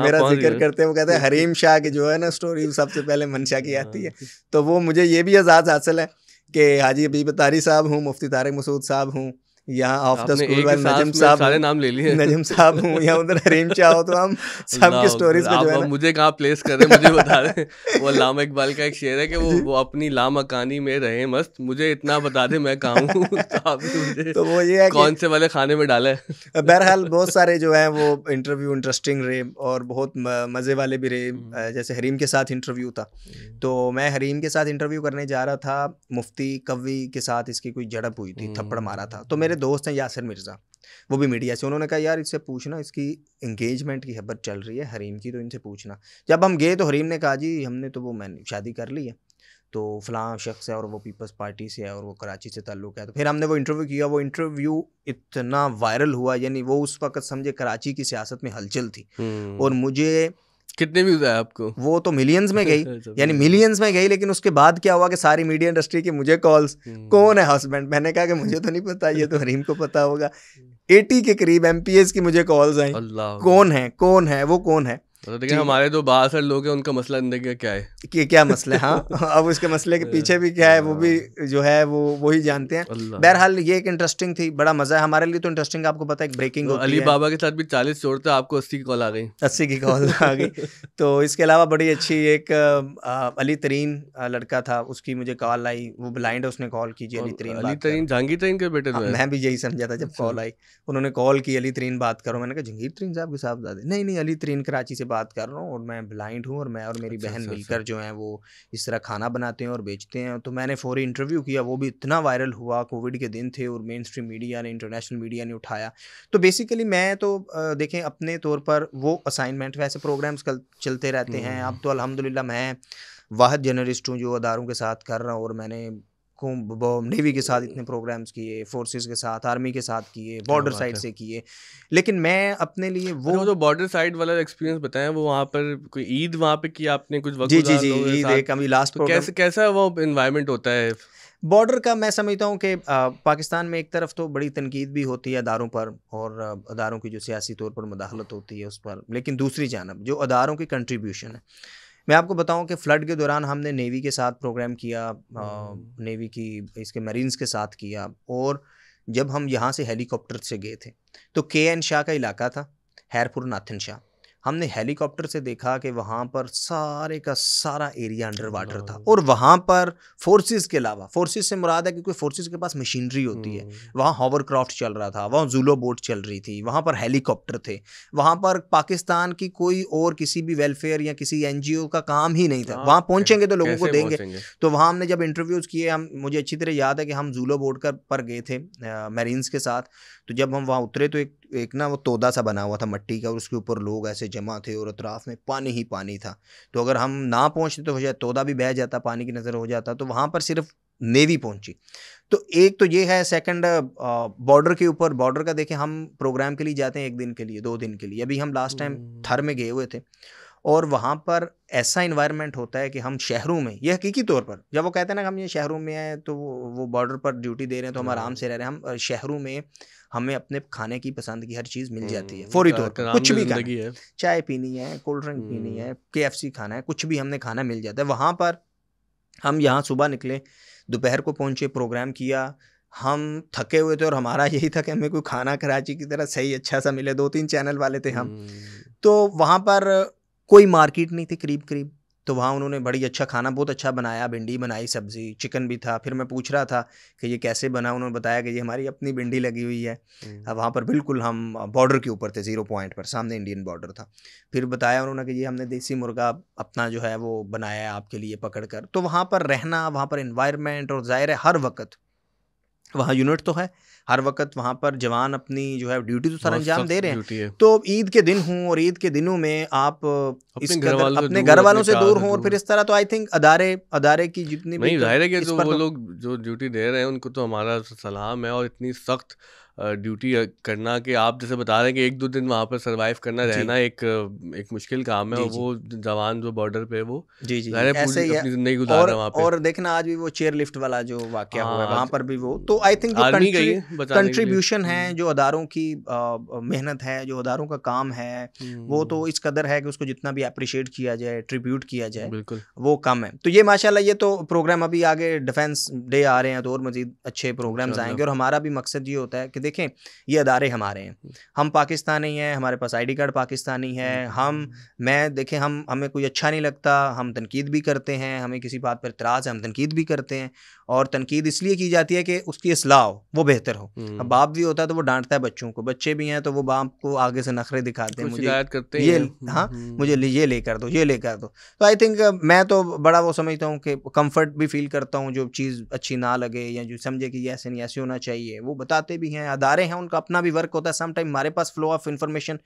मेरा जिक्र करते हैं, वो कहते हैं हरीम शाह की जो है ना स्टोरी सबसे पहले मंशा की आती है। तो वो मुझे ये भी एजाज़ हासिल है कि हाजी हबीब तारी साहब हूँ, मुफ्ती तारिक मसूद साहब हूँ, यहाँ ऑफ द स्कूल वाले नजम साहब, सारे नाम ले लिए, नजम साहब हूँ, या उधर हरीम शाह हो, तो हम सबकी स्टोरीज पे जो है ना मुझे कहाँ प्लेस कर रहे हैं मुझे बता रहे हैं। वो अल्लामा इकबाल का एक शेर है कि वो अपनी लामकानी में रहे मस्त, मुझे इतना बता दे मैं कहाँ हूँ। तो वो ये है कौन से वाले खाने में डाला है। बहरहाल बहुत सारे जो है वो इंटरव्यू इंटरेस्टिंग रहे और बहुत मज़े वाले भी रहे। जैसे हरीम के साथ इंटरव्यू था, तो मैं हरीम के साथ इंटरव्यू करने जा रहा था, मुफ्ती तक़ी के साथ इसकी कोई झड़प हुई थी, थप्पड़ मारा था। तो मेरे दोस्त हैं यासर मिर्ज़ा, वो भी मीडिया से, उन्होंने कहा यार इससे पूछना, इसकी इंगेजमेंट की खबर चल रही है हरीम की, तो इनसे पूछना। जब हम गए तो हरीम ने कहा जी हमने तो वो मैंने शादी कर ली है, तो फलां शख्स है और वो पीपल्स पार्टी से है और वो कराची से ताल्लुक़ है। तो फिर हमने वो इंटरव्यू किया, वो इंटरव्यू इतना वायरल हुआ, यानी वो उस वक्त समझे कराची की सियासत में हलचल थी। और मुझे कितने व्यूज आए आपको? वो तो मिलियंस में गई, यानी मिलियंस में गई। लेकिन उसके बाद क्या हुआ कि सारी मीडिया इंडस्ट्री की मुझे कॉल्स, कौन है हस्बैंड? मैंने कहा कि मुझे तो नहीं पता, ये तो हरीम को पता होगा। 80 के करीब MPAs की मुझे कॉल्स आई, कौन है, कौन है, वो कौन है। देखिए हमारे जो बासर लोग हैं उनका मसला ज़िंदगी का क्या है, कि क्या मसला है। हाँ, अब उसके मसले के पीछे भी क्या है वो भी जो है वो ही जानते हैं। बहरहाल ये एक इंटरेस्टिंग थी, बड़ा मज़ा है हमारे लिए तो इंटरेस्टिंग। आपको पता है एक ब्रेकिंग होती है, अली बाबा के साथ भी 40 चोर थे, आपको 80 की कॉल आ गई, 80 की कॉल आ गई। तो इसके अलावा बड़ी अच्छी एक अली तरीन लड़का था, उसकी मुझे कॉल आई, वो ब्लाइंड है, उसने कॉल की जी अली तरीन जहांगीर तरीन के बेटे। मैं भी यही समझा था जब कॉल आई, उन्होंने कॉल की अली तरीन बात करो, मैंने कहा जहांगीर तरीन साहब के साहबजादे, नहीं अली तरीन कराची से बात कर रहा हूँ और मैं ब्लाइंड हूँ और मैं और मेरी बहन मिलकर जो है वो इस तरह खाना बनाते हैं और बेचते हैं। तो मैंने फौरी इंटरव्यू किया, वो भी इतना वायरल हुआ, कोविड के दिन थे और मेन स्ट्रीम मीडिया ने, इंटरनेशनल मीडिया ने उठाया। तो बेसिकली मैं तो देखें अपने तौर पर वो असाइनमेंट, वैसे प्रोग्राम्स कल चलते रहते हैं। अब तो अल्हम्दुलिल्लाह मैं वाहिद जर्नलिस्ट हूँ जो अदारों के साथ कर रहा हूँ और मैंने नेवी के साथ इतने प्रोग्राम्स किए, फोर्सेस के साथ, आर्मी के साथ किए, बॉर्डर साइड से किए, लेकिन मैं अपने लिए वो जो बॉर्डर साइड वाला एक्सपीरियंस बताया वो वहाँ पर कोई ईद वहाँ पे किया आपने कुछ वक्त? जी जी जी, ईद एक अभी लास्ट कैसे कैसा वो एनवायरनमेंट होता है बॉर्डर का? मैं समझता हूँ कि पाकिस्तान में एक तरफ तो बड़ी तनकीद भी होती है अदारों पर और अदारों की जो सियासी तौर पर मदाखलत होती है उस पर, लेकिन दूसरी जानब जो अदारों की कंट्रीब्यूशन है, मैं आपको बताऊं कि फ़्लड के दौरान हमने नेवी के साथ प्रोग्राम किया, नेवी की इसके मरीन्स के साथ किया, और जब हम यहाँ से हेलीकॉप्टर से गए थे तो KN शाह का इलाका था, हैरपुर नाथन शाह, हमने हेलीकॉप्टर से देखा कि वहाँ पर सारे का सारा एरिया अंडर वाटर था, और वहाँ पर फोर्सेस के अलावा, फोर्सेस से मुराद है क्योंकि फोर्सेस के पास मशीनरी होती है, वहाँ हॉवरक्राफ्ट चल रहा था, वहाँ जूलो बोट चल रही थी, वहाँ पर हेलीकॉप्टर थे, वहाँ पर पाकिस्तान की कोई और किसी भी वेलफेयर या किसी NGO का काम ही नहीं था। वहाँ पहुँचेंगे तो लोगों को देंगे। तो वहाँ हमने जब इंटरव्यूज़ किए, हम मुझे अच्छी तरह याद है कि हम जूलो बोट पर गए थे मरीन्स के साथ, तो जब हम वहाँ उतरे तो एक ना वो तोदा सा बना हुआ था मट्टी का और उसके ऊपर लोग ऐसे जमा थे और अतराफ़ में पानी ही पानी था, तो अगर हम ना पहुँचते तो शायद तोदा भी बह जाता, पानी की नज़र हो जाता। तो वहाँ पर सिर्फ नेवी पहुँची। तो एक तो ये है, सेकंड बॉर्डर के ऊपर, बॉर्डर का देखें हम प्रोग्राम के लिए जाते हैं एक दिन के लिए, 2 दिन के लिए, अभी हम लास्ट टाइम थर में गए हुए थे और वहाँ पर ऐसा इन्वायरमेंट होता है कि हम शहरों में, ये हकीकी तौर पर जब वो कहते हैं ना कि हम ये शहरों में आए तो वो बॉर्डर पर ड्यूटी दे रहे हैं तो हम आराम से रह रहे हैं, हम शहरों में हमें अपने खाने की पसंद की हर चीज़ मिल जाती है फौरी तौर पर, कुछ भी खाना है, चाय पीनी है, कोल्ड ड्रिंक पीनी है, KFC खाना है, कुछ भी हमने खाना मिल जाता है। वहाँ पर हम यहाँ सुबह निकले, दोपहर को पहुँचे, प्रोग्राम किया, हम थके हुए थे और हमारा यही था कि हमें कोई खाना कराची की तरह सही अच्छा सा मिले। 2-3 चैनल वाले थे हम, तो वहाँ पर कोई मार्केट नहीं थी करीब करीब, तो वहाँ उन्होंने बड़ी अच्छा खाना बहुत अच्छा बनाया, भिंडी बनाई, सब्ज़ी, चिकन भी था। फिर मैं पूछ रहा था कि ये कैसे बना, उन्होंने बताया कि ये हमारी अपनी भिंडी लगी हुई है। अब वहाँ पर बिल्कुल हम बॉर्डर के ऊपर थे, 0 पॉइंट पर, सामने इंडियन बॉर्डर था। फिर बताया उन्होंने कि ये हमने देसी मुर्गा अपना जो है वो बनाया है आपके लिए पकड़ कर। तो वहाँ पर रहना, वहाँ पर इन्वायरमेंट, और ज़ाहिर है हर वक्त वहाँ यूनिट तो है, हर वक्त वहाँ पर जवान अपनी जो है ड्यूटी तो सर अंजाम दे रहे हैं। तो ईद के दिन हों और ईद के दिनों में आप अपने घर वालों से दूर हों, और फिर इस तरह तो आई थिंक अदारे की जितनी भी जाहिर है कि वो लोग जो ड्यूटी दे रहे हैं उनको तो हमारा सलाम है। और इतनी सख्त ड्यूटी करना कि आप जैसे बता रहे हैं कि 1-2 दिन वहाँ पर सर्वाइव करना, रहना एक मुश्किल काम है। और वो जवान जो बॉर्डर पे वो ऐसे ही ज़िंदगी गुजार रहा है वहाँ पे। और देखना आज भी वो चेयर लिफ्ट वाला जो वाकया हुआ है वहाँ पर भी, वो तो आई थिंक कंट्रीब्यूशन है, जो अदारों की मेहनत है, जो अदारों का काम है, वो तो इस कदर है कि उसको जितना भी अप्रिशिएट किया जाए, ट्रिब्यूट किया जाए, वो कम है। तो ये माशाल्लाह, ये तो प्रोग्राम अभी आगे डिफेंस डे आ रहे हैं तो और मज़ीद अच्छे प्रोग्राम्स आएंगे। और हमारा भी मकसद ये होता है कि देखें ये अदारे हमारे हैं, हम पाकिस्तानी हैं, हमारे पास ID कार्ड पाकिस्तानी है, हमें कोई अच्छा नहीं लगता, हम तनकीद भी करते हैं, हमें किसी बात पर इतराज़ है, हम तनकीद भी करते हैं। और तनकीद इसलिए की जाती है कि उसकी असलाह हो, वो बेहतर हो। अब बाप भी होता है तो वो डांटता है बच्चों को, बच्चे भी हैं तो वो बाप को आगे से नखरे दिखाते हैं, मुझे ये लेकर दो, ये लेकर दो। तो आई थिंक मैं तो बड़ा वो समझता हूँ कि कम्फर्ट भी फील करता हूँ, जो चीज़ अच्छी ना लगे या जो समझे कि ऐसे नहीं ऐसे होना चाहिए, वो बताते भी हैं। अदारे हैं, उनका अपना भी वर्क होता है, समटाइम हमारे पास flow of information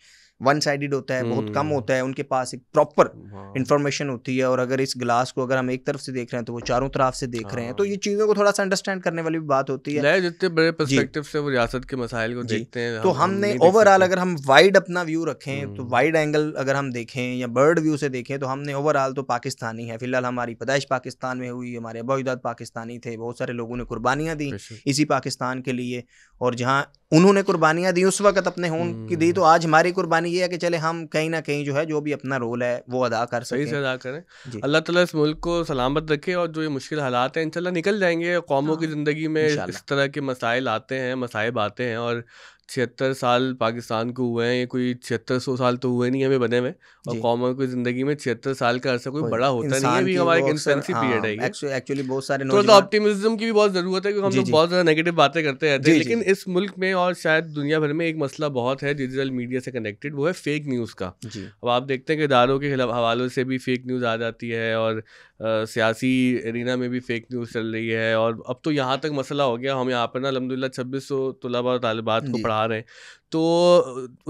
one sided होता है, बहुत कम होता है, उनके पास एक प्रॉपर इन्फॉर्मेशन होती है। और अगर इस ग्लास को अगर हम एक तरफ से देख रहे हैं तो वो चारों तरफ से देख रहे हैं, तो ये चीज़ों को थोड़ा सा अंडरस्टैंड करने वाली भी बात होती है। जितने बड़े पर्सपेक्टिव से वो रियासत के मसाइल को देखते हैं, तो हमने ओवरऑल अगर हम वाइड अपना व्यू रखें, तो वाइड एंगल अगर हम देखें या बर्ड व्यू से देखें, तो हमने ओवरऑल तो पाकिस्तानी है। फिलहाल हमारी पैदाइश पाकिस्तान में हुई, हमारे आबा अजदाद पाकिस्तानी थे, बहुत सारे लोगों ने कुर्बानियाँ दी इसी पाकिस्तान के लिए, और जहाँ उन्होंने कुर्बानियाँ दी उस वक्त अपने होन की दी, तो आज हमारी कुर्बानी ये है कि चले हम कहीं ना कहीं जो है जो भी अपना रोल है वो अदा कर सकें, सही से अदा करें। अल्लाह ताला इस मुल्क को सलामत रखे, और जो ये मुश्किल हालात हैं इंशाल्लाह निकल जाएंगे। कौमों की ज़िंदगी में इस तरह के मसाइल आते हैं, मसाइब आते हैं, और 76 साल पाकिस्तान को हुए हैं, ये कोई 7600 साल तो हुए नहीं हमें बने हुए, और कौमों की ज़िंदगी में 76 साल का ऐसा कोई बड़ा होता नहीं है, भी हमारे एक इंफेंसी पीरियड है एक्चुअली। बहुत सारे तो ऑप्टिमिज्म की भी बहुत ज़रूरत है, क्योंकि हम लोग बहुत ज़्यादा नेगेटिव बातें करते रहते हैं, लेकिन इस मुल्क में और शायद दुनिया भर में एक मसला बहुत है डिजिटल मीडिया से कनेक्टेड, वो है फेक न्यूज़ का। अब आप देखते हैं कि इदारों के हवालों से भी फेक न्यूज़ आ जाती है, और सियासी एरिना में भी फेक न्यूज़ चल रही है, और अब तो यहाँ तक मसला हो गया। हम यहाँ पर ना अलहमदिल्ला 2600 तलबा और तालिबात को पढ़ा रहे हैं, तो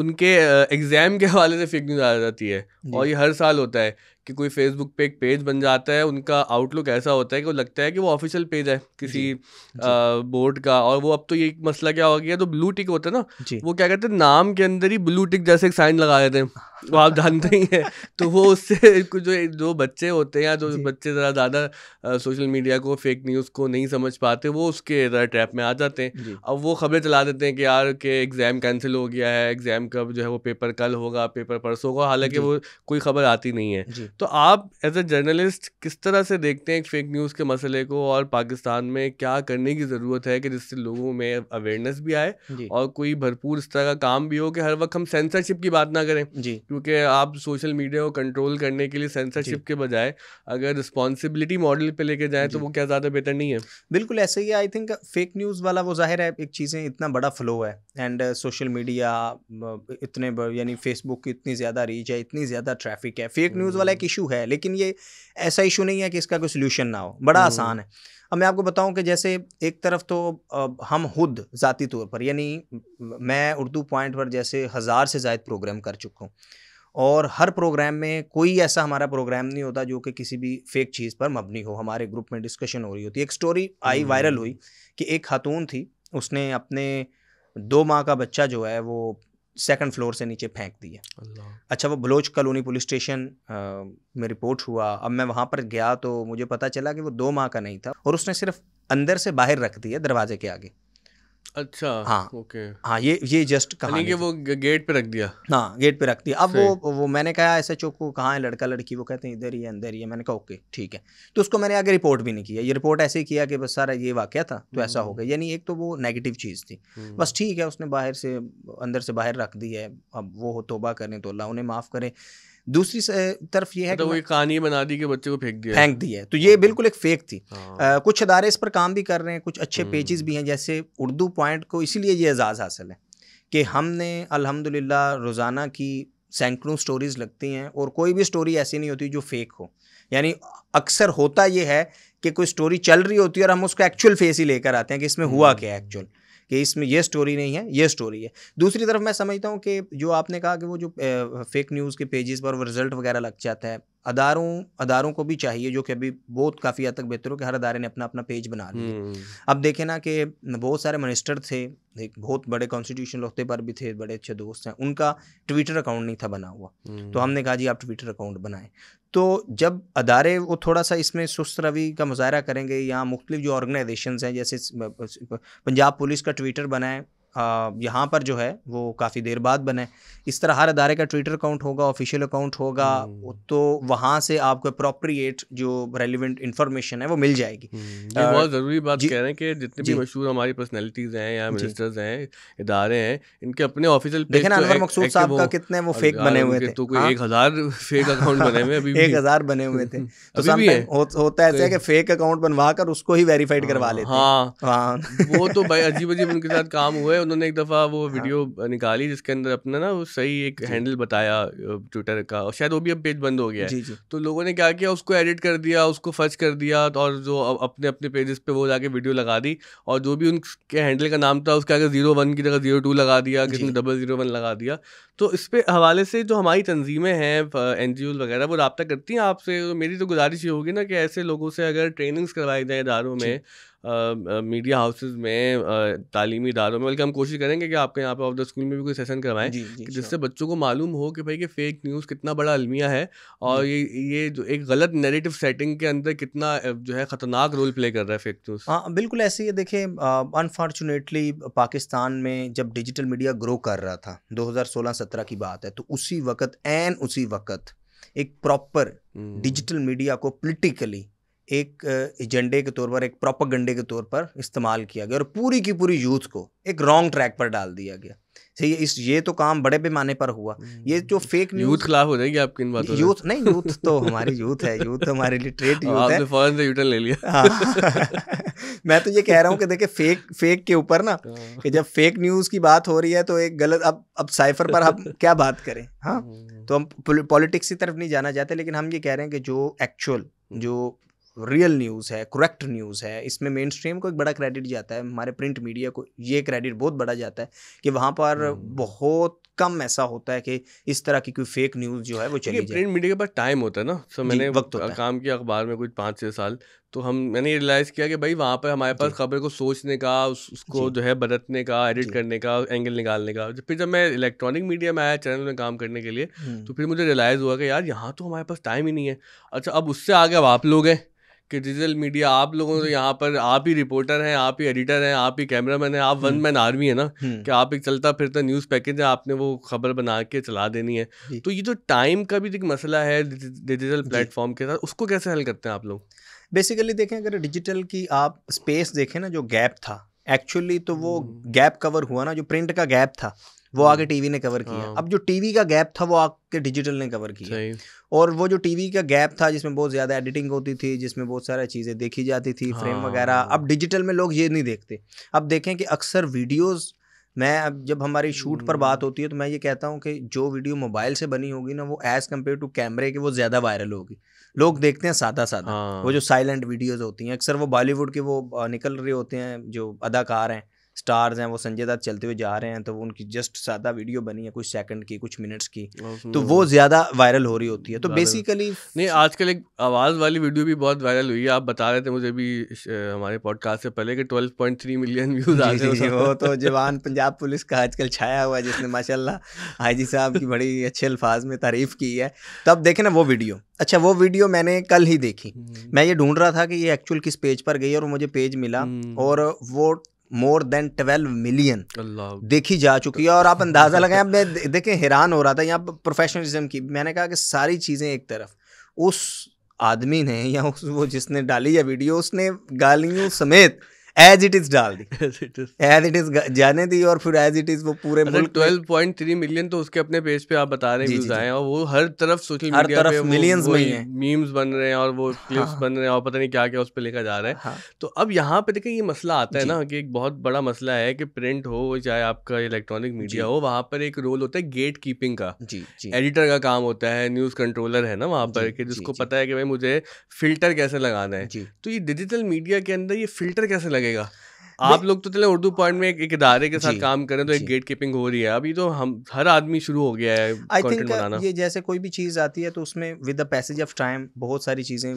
उनके एग्ज़ाम के हवाले से फेक न्यूज़ आ जाती है, और ये हर साल होता है कि कोई फेसबुक पे एक पेज बन जाता है, उनका आउटलुक ऐसा होता है कि वो लगता है कि वो ऑफिशियल पेज है किसी बोर्ड का। और वो अब तो ये मसला क्या हो गया, तो ब्लू टिक होता है ना, वो क्या कहते हैं नाम के अंदर ही ब्लू टिक जैसे एक साइन लगा देते हैं, वो आप जानते ही हैं। तो वो उससे जो बच्चे होते हैं या जो बच्चे ज़रा ज़्यादा सोशल मीडिया को, फेक न्यूज़ को नहीं समझ पाते, वो उसके ज़रा ट्रैप में आ जाते हैं। अब वो खबरें चला देते हैं कि यार के एग्ज़ाम कैंसिल हो गया है, एग्ज़ाम कब जो है वो पेपर कल होगा, पेपर परसों होगा, हालांकि वो कोई खबर आती नहीं है। तो आप एज ए जर्नलिस्ट किस तरह से देखते हैं फेक न्यूज़ के मसले को, और पाकिस्तान में क्या करने की ज़रूरत है कि जिससे लोगों में अवेयरनेस भी आए और कोई भरपूर इस तरह का काम भी हो कि हर वक्त हम सेंसरशिप की बात ना करें, क्योंकि आप सोशल मीडिया को कंट्रोल करने के लिए सेंसरशिप के बजाय अगर रिस्पॉन्सिबिलिटी मॉडल पे लेके जाएँ तो वो क्या ज़्यादा बेहतर नहीं है? बिल्कुल ऐसे ही आई थिंक फेक न्यूज़ वाला वो ज़ाहिर है एक चीज़ें इतना बड़ा फ्लो है एंड सोशल मीडिया इतने यानी फेसबुक की इतनी ज़्यादा रीच है, इतनी ज़्यादा ट्रैफिक है, फेक न्यूज़ वाला एक इशू है। लेकिन ये ऐसा इशू नहीं है कि इसका कोई सोल्यूशन ना हो, बड़ा आसान है। अब मैं आपको बताऊं कि जैसे एक तरफ तो हम खुद ज़ाती तौर पर यानी मैं उर्दू पॉइंट पर जैसे 1000 से ज़ायद प्रोग्राम कर चुका हूं, और हर प्रोग्राम में कोई ऐसा हमारा प्रोग्राम नहीं होता जो कि किसी भी फेक चीज़ पर मबनी हो। हमारे ग्रुप में डिस्कशन हो रही होती। एक स्टोरी आई वायरल हुई कि एक खातून थी, उसने अपने 2 माह का बच्चा जो है वो 2nd फ्लोर से नीचे फेंक दिया। अच्छा, वो बलोच कॉलोनी पुलिस स्टेशन में रिपोर्ट हुआ। अब मैं वहाँ पर गया तो मुझे पता चला कि वो 2 माह का नहीं था और उसने सिर्फ अंदर से बाहर रख दिया दरवाजे के आगे। अच्छा, हाँ ओके, हाँ ये जस्ट कहानी कि वो गेट पे रख दिया। हाँ, गेट पे रख दिया। अब वो मैंने कहा SHO को, कहाँ है लड़का लड़की? वो कहते हैं इधर ही है, अंदर ही है। मैंने कहा ओके ठीक है। तो उसको मैंने आगे रिपोर्ट भी नहीं किया, ये रिपोर्ट ऐसे ही किया कि बस सारा ये वाकया था तो ऐसा हो गया। यानी एक तो वो नेगेटिव चीज़ थी, बस ठीक है उसने बाहर से अंदर से बाहर रख दी है। अब वो तौबा करें तो अल्लाह उन्हें माफ़ करे। दूसरी तरफ ये है तो कि कहानी बना दी कि बच्चे को फेंक दिया है, तो ये बिल्कुल एक फेक थी। कुछ अदारे इस पर काम भी कर रहे हैं, कुछ अच्छे पेजेस भी हैं। जैसे उर्दू पॉइंट को इसीलिए ये एजाज़ हासिल है कि हमने अल्हम्दुलिल्लाह रोज़ाना की सैकड़ों स्टोरीज़ लगती हैं और कोई भी स्टोरी ऐसी नहीं होती जो फेक हो। यानी अक्सर होता ये है कि कोई स्टोरी चल रही होती है और हम उसका एक्चुअल फेस ही लेकर आते हैं कि इसमें हुआ क्या एक्चुअल, कि इसमें ये स्टोरी नहीं है, ये स्टोरी है। दूसरी तरफ मैं समझता हूँ कि जो आपने कहा कि वो जो फेक न्यूज़ के पेजेस पर रिजल्ट वगैरह लग जाता है, अदारों को भी चाहिए, जो कि अभी बहुत काफ़ी हद तक बेहतर हो कि हर अदारे ने अपना अपना पेज बना लिया। अब देखें ना कि बहुत सारे मिनिस्टर थे, एक बहुत बड़े कॉन्स्टिट्यूशनल ओहदे पर भी थे, बड़े अच्छे दोस्त हैं, उनका ट्विटर अकाउंट नहीं था बना हुआ, तो हमने कहा जी आप ट्विटर अकाउंट बनाएं। तो जब अदारे वो थोड़ा सा इसमें सुस्त रवि का मुजाहरा करेंगे, या मुख्तलिफ जो ऑर्गेनाइजेशन हैं जैसे पंजाब पुलिस का ट्विटर बनाएं, यहाँ पर जो है वो काफ़ी देर बाद बने, इस तरह हर अदारे का ट्विटर अकाउंट होगा, ऑफिशियल अकाउंट होगा, तो वहाँ से आपको अप्रोप्रिएट जो रेलिवेंट इन्फॉर्मेशन है वो मिल जाएगी। ये बहुत ज़रूरी बात कह रहे हैं कि जितने भी मशहूर हमारी पर्सनैलिटीज़ हैं या मिनिस्टर्स हैं, इदारे हैं, इनके अपने ऑफिशियल पेज देखना। अनवर मकसूद साहब का कितने वो फेक बने हुए थे, तो कोई 1000 फेक अकाउंट बने हुए, अभी 1000 बने हुए थे। तो होता ऐसा है कि फेक अकाउंट बनवा कर उसको ही वेरीफाइड करवा लेते हैं। हाँ, वो तो भाई अजीब अजीब उनके साथ काम हुए। उन्होंने एक दफ़ा वो वीडियो निकाली जिसके अंदर अपना ना वो सही एक हैंडल बताया ट्विटर का, और शायद वो भी अब पेज बंद हो गया है। तो लोगों ने क्या किया, उसको एडिट कर दिया, उसको फर्च कर दिया, और जो अपने अपने पेजेस पे वो जाके वीडियो लगा दी, और जो भी उनके हैंडल का नाम था उसके आगे 01 की जगह 02 लगा दिया, किसी ने 001 लगा दिया। तो इस पे हवाले से जो हमारी तंजीमें हैं, NGOs वगैरह, वो रब्ता करती हैं आपसे। तो मेरी तो गुजारिश ये होगी ना कि ऐसे लोगों से अगर ट्रेनिंग्स करवाई जाए इदारों में, मीडिया हाउसेस में, तालीमी इदारों में, बल्कि हम कोशिश करेंगे कि आपके यहाँ पे ऑफ द स्कूल में भी कोई सेशन करवाएं जिससे बच्चों को मालूम हो कि भाई कि फेक न्यूज़ कितना बड़ा अलमिया है, और ये जो एक गलत नैरेटिव सेटिंग के अंदर कितना जो है ख़तरनाक रोल प्ले कर रहा है फेक न्यूज़। हाँ बिल्कुल ऐसे ही। देखिए अनफॉर्चुनेटली पाकिस्तान में जब डिजिटल मीडिया ग्रो कर रहा था 2016-17 की बात है, तो उसी वक्त एक प्रॉपर डिजिटल मीडिया को पॉलिटिकली एक एजेंडे के तौर पर, एक प्रोपेगेंडे के तौर पर इस्तेमाल किया गया और पूरी की पूरी यूथ को एक रॉन्ग ट्रैक पर डाल दिया गया। सही है, ये तो काम बड़े पैमाने पर हुआ। ये जो फेक न्यूज़ यूथ खिलाफ हो जाएगी आपकी इन बातों? यूथ नहीं, यूथ तो हमारी यूथ है, यूथ हमारे लिटरेट यूथ है। आपने फौरन से यूटर्न ले लिया। मैं तो ये कह रहा हूँ कि देखिए फेक के ऊपर ना, कि जब फेक न्यूज़ की बात हो रही है तो एक गलत अब साइफर पर हम क्या बात करें। हाँ, तो हम पॉलिटिक्स की तरफ नहीं जाना चाहते, लेकिन हम ये कह रहे हैं कि जो एक्चुअल जो रियल न्यूज़ है, करेक्ट न्यूज़ है। इसमें मेन स्ट्रीम को एक बड़ा क्रेडिट जाता है, हमारे प्रिंट मीडिया को ये क्रेडिट बहुत बड़ा जाता है कि वहाँ पर बहुत कम ऐसा होता है कि इस तरह की कोई फेक न्यूज़ जो है वो चली जाए। प्रिंट मीडिया के पास टाइम होता है ना, तो मैंने वक्त काम किया अखबार में कुछ 5-6 साल, तो मैंने ये रियलाइज़ किया कि भाई वहाँ पर हमारे पास खबर को सोचने का, उसको जो है बरतने का, एडिट करने का, एंगल निकालने का। फिर जब मैं इलेक्ट्रॉनिक मीडिया में आया चैनल में काम करने के लिए, तो फिर मुझे रियलाइज़ हुआ कि यार यहाँ तो हमारे पास टाइम ही नहीं है। अच्छा, अब उससे आगे अब आप लोग हैं कि डिजिटल मीडिया, आप लोगों तो यहाँ पर आप ही रिपोर्टर हैं, आप ही एडिटर हैं, आप ही कैमरामैन हैं, आप वन मैन आर्मी है ना, कि आप एक चलता फिरता न्यूज़ पैकेज है, आपने वो खबर बना के चला देनी है। तो ये जो टाइम का भी एक मसला है डिजिटल प्लेटफॉर्म के साथ, उसको कैसे हल करते हैं आप लोग? बेसिकली देखें, अगर डिजिटल की आप स्पेस देखें ना, जो गैप था एक्चुअली, तो वो गैप कवर हुआ ना, जो प्रिंट का गैप था वो आगे टीवी ने कवर किया। अब जो टीवी का गैप था वो आगे डिजिटल ने कवर किया। और वो जो टीवी का गैप था जिसमें बहुत ज़्यादा एडिटिंग होती थी, जिसमें बहुत सारी चीज़ें देखी जाती थी, फ्रेम वगैरह, अब डिजिटल में लोग ये नहीं देखते। अब देखें कि अक्सर वीडियोज़, मैं अब जब हमारी शूट पर बात होती है तो मैं ये कहता हूँ कि जो वीडियो मोबाइल से बनी होगी ना, वो एज़ कम्पेयर टू कैमरे के वो ज़्यादा वायरल होगी। लोग देखते हैं सादा सादा, वो जो साइलेंट वीडियोज़ होती हैं, अक्सर वो बॉलीवुड के वो निकल रहे होते हैं, जो अदाकार हैं, स्टार्स हैं, वो संजय दत्त चलते हुए जा रहे हैं, तो वो उनकी जस्ट सादा वीडियो बनी है, कुछ सेकंड की, कुछ मिनट्स की, तो वो ज़्यादा वायरल हो रही होती है। तो बेसिकली नहीं, आजकल एक आवाज़ वाली वीडियो भी बहुत वायरल हुई है। आप बता रहे थे मुझे भी हमारे पॉडकास्ट से पहले कि 12.3 मिलियन व्यूज़ आ गए हैं। वो तो जवान पंजाब पुलिस का आजकल छाया हुआ है, जिसने माशाल्लाह हाजी साहब की बड़ी अच्छे अल्फाज में तारीफ़ की है। तो अब देखें ना वो वीडियो, अच्छा वो वीडियो मैंने कल ही देखी, मैं ये ढूंढ रहा था कि ये एक्चुअल किस पेज पर गई, और मुझे पेज मिला और वो more than 12 million देखी जा चुकी है। और आप अंदाज़ा लगाएं, अब मैं देखें हैरान हो रहा था यहाँ पर प्रोफेशनलिज्म की। मैंने कहा कि सारी चीज़ें एक तरफ, उस आदमी ने या उस वो जिसने डाली है वीडियो, उसने गालियों समेत एज इट इज़ डाल दी, एज इट इज़ जाने दी, और फिर एज इट इज़ वो पूरे 12.3 मिलियन तो उसके अपने पेज पे आप बता रहे हैं आए, और वो हर तरफ सोशल मीडिया पे मिलियंस में हैं, मीम्स बन रहे हैं और वो क्लिप्स बन रहे हैं और पता नहीं क्या क्या उस पर लेकर जा रहे हैं। तो अब यहाँ पे देखिए ये मसला आता है ना कि एक बहुत बड़ा मसला है कि प्रिंट हो चाहे आपका इलेक्ट्रॉनिक मीडिया हो, वहाँ पर एक रोल होता है गेट कीपिंग का, एडिटर का काम होता है, न्यूज़ कंट्रोलर है ना वहाँ पर, कि जिसको पता है कि भाई मुझे फिल्टर कैसे लगाना है। तो ये डिजिटल मीडिया के अंदर ये फिल्टर कैसे लगेगा? आप लोग तो चले उर्दू पॉइंट में एक इदारे के साथ काम करें, तो एक गेट कीपिंग हो रही है अभी, तो हम हर आदमी शुरू हो गया है कंटेंट बनाना। ये जैसे कोई भी चीज़ आती है तो उसमें with the passage of time बहुत सारी चीज़ें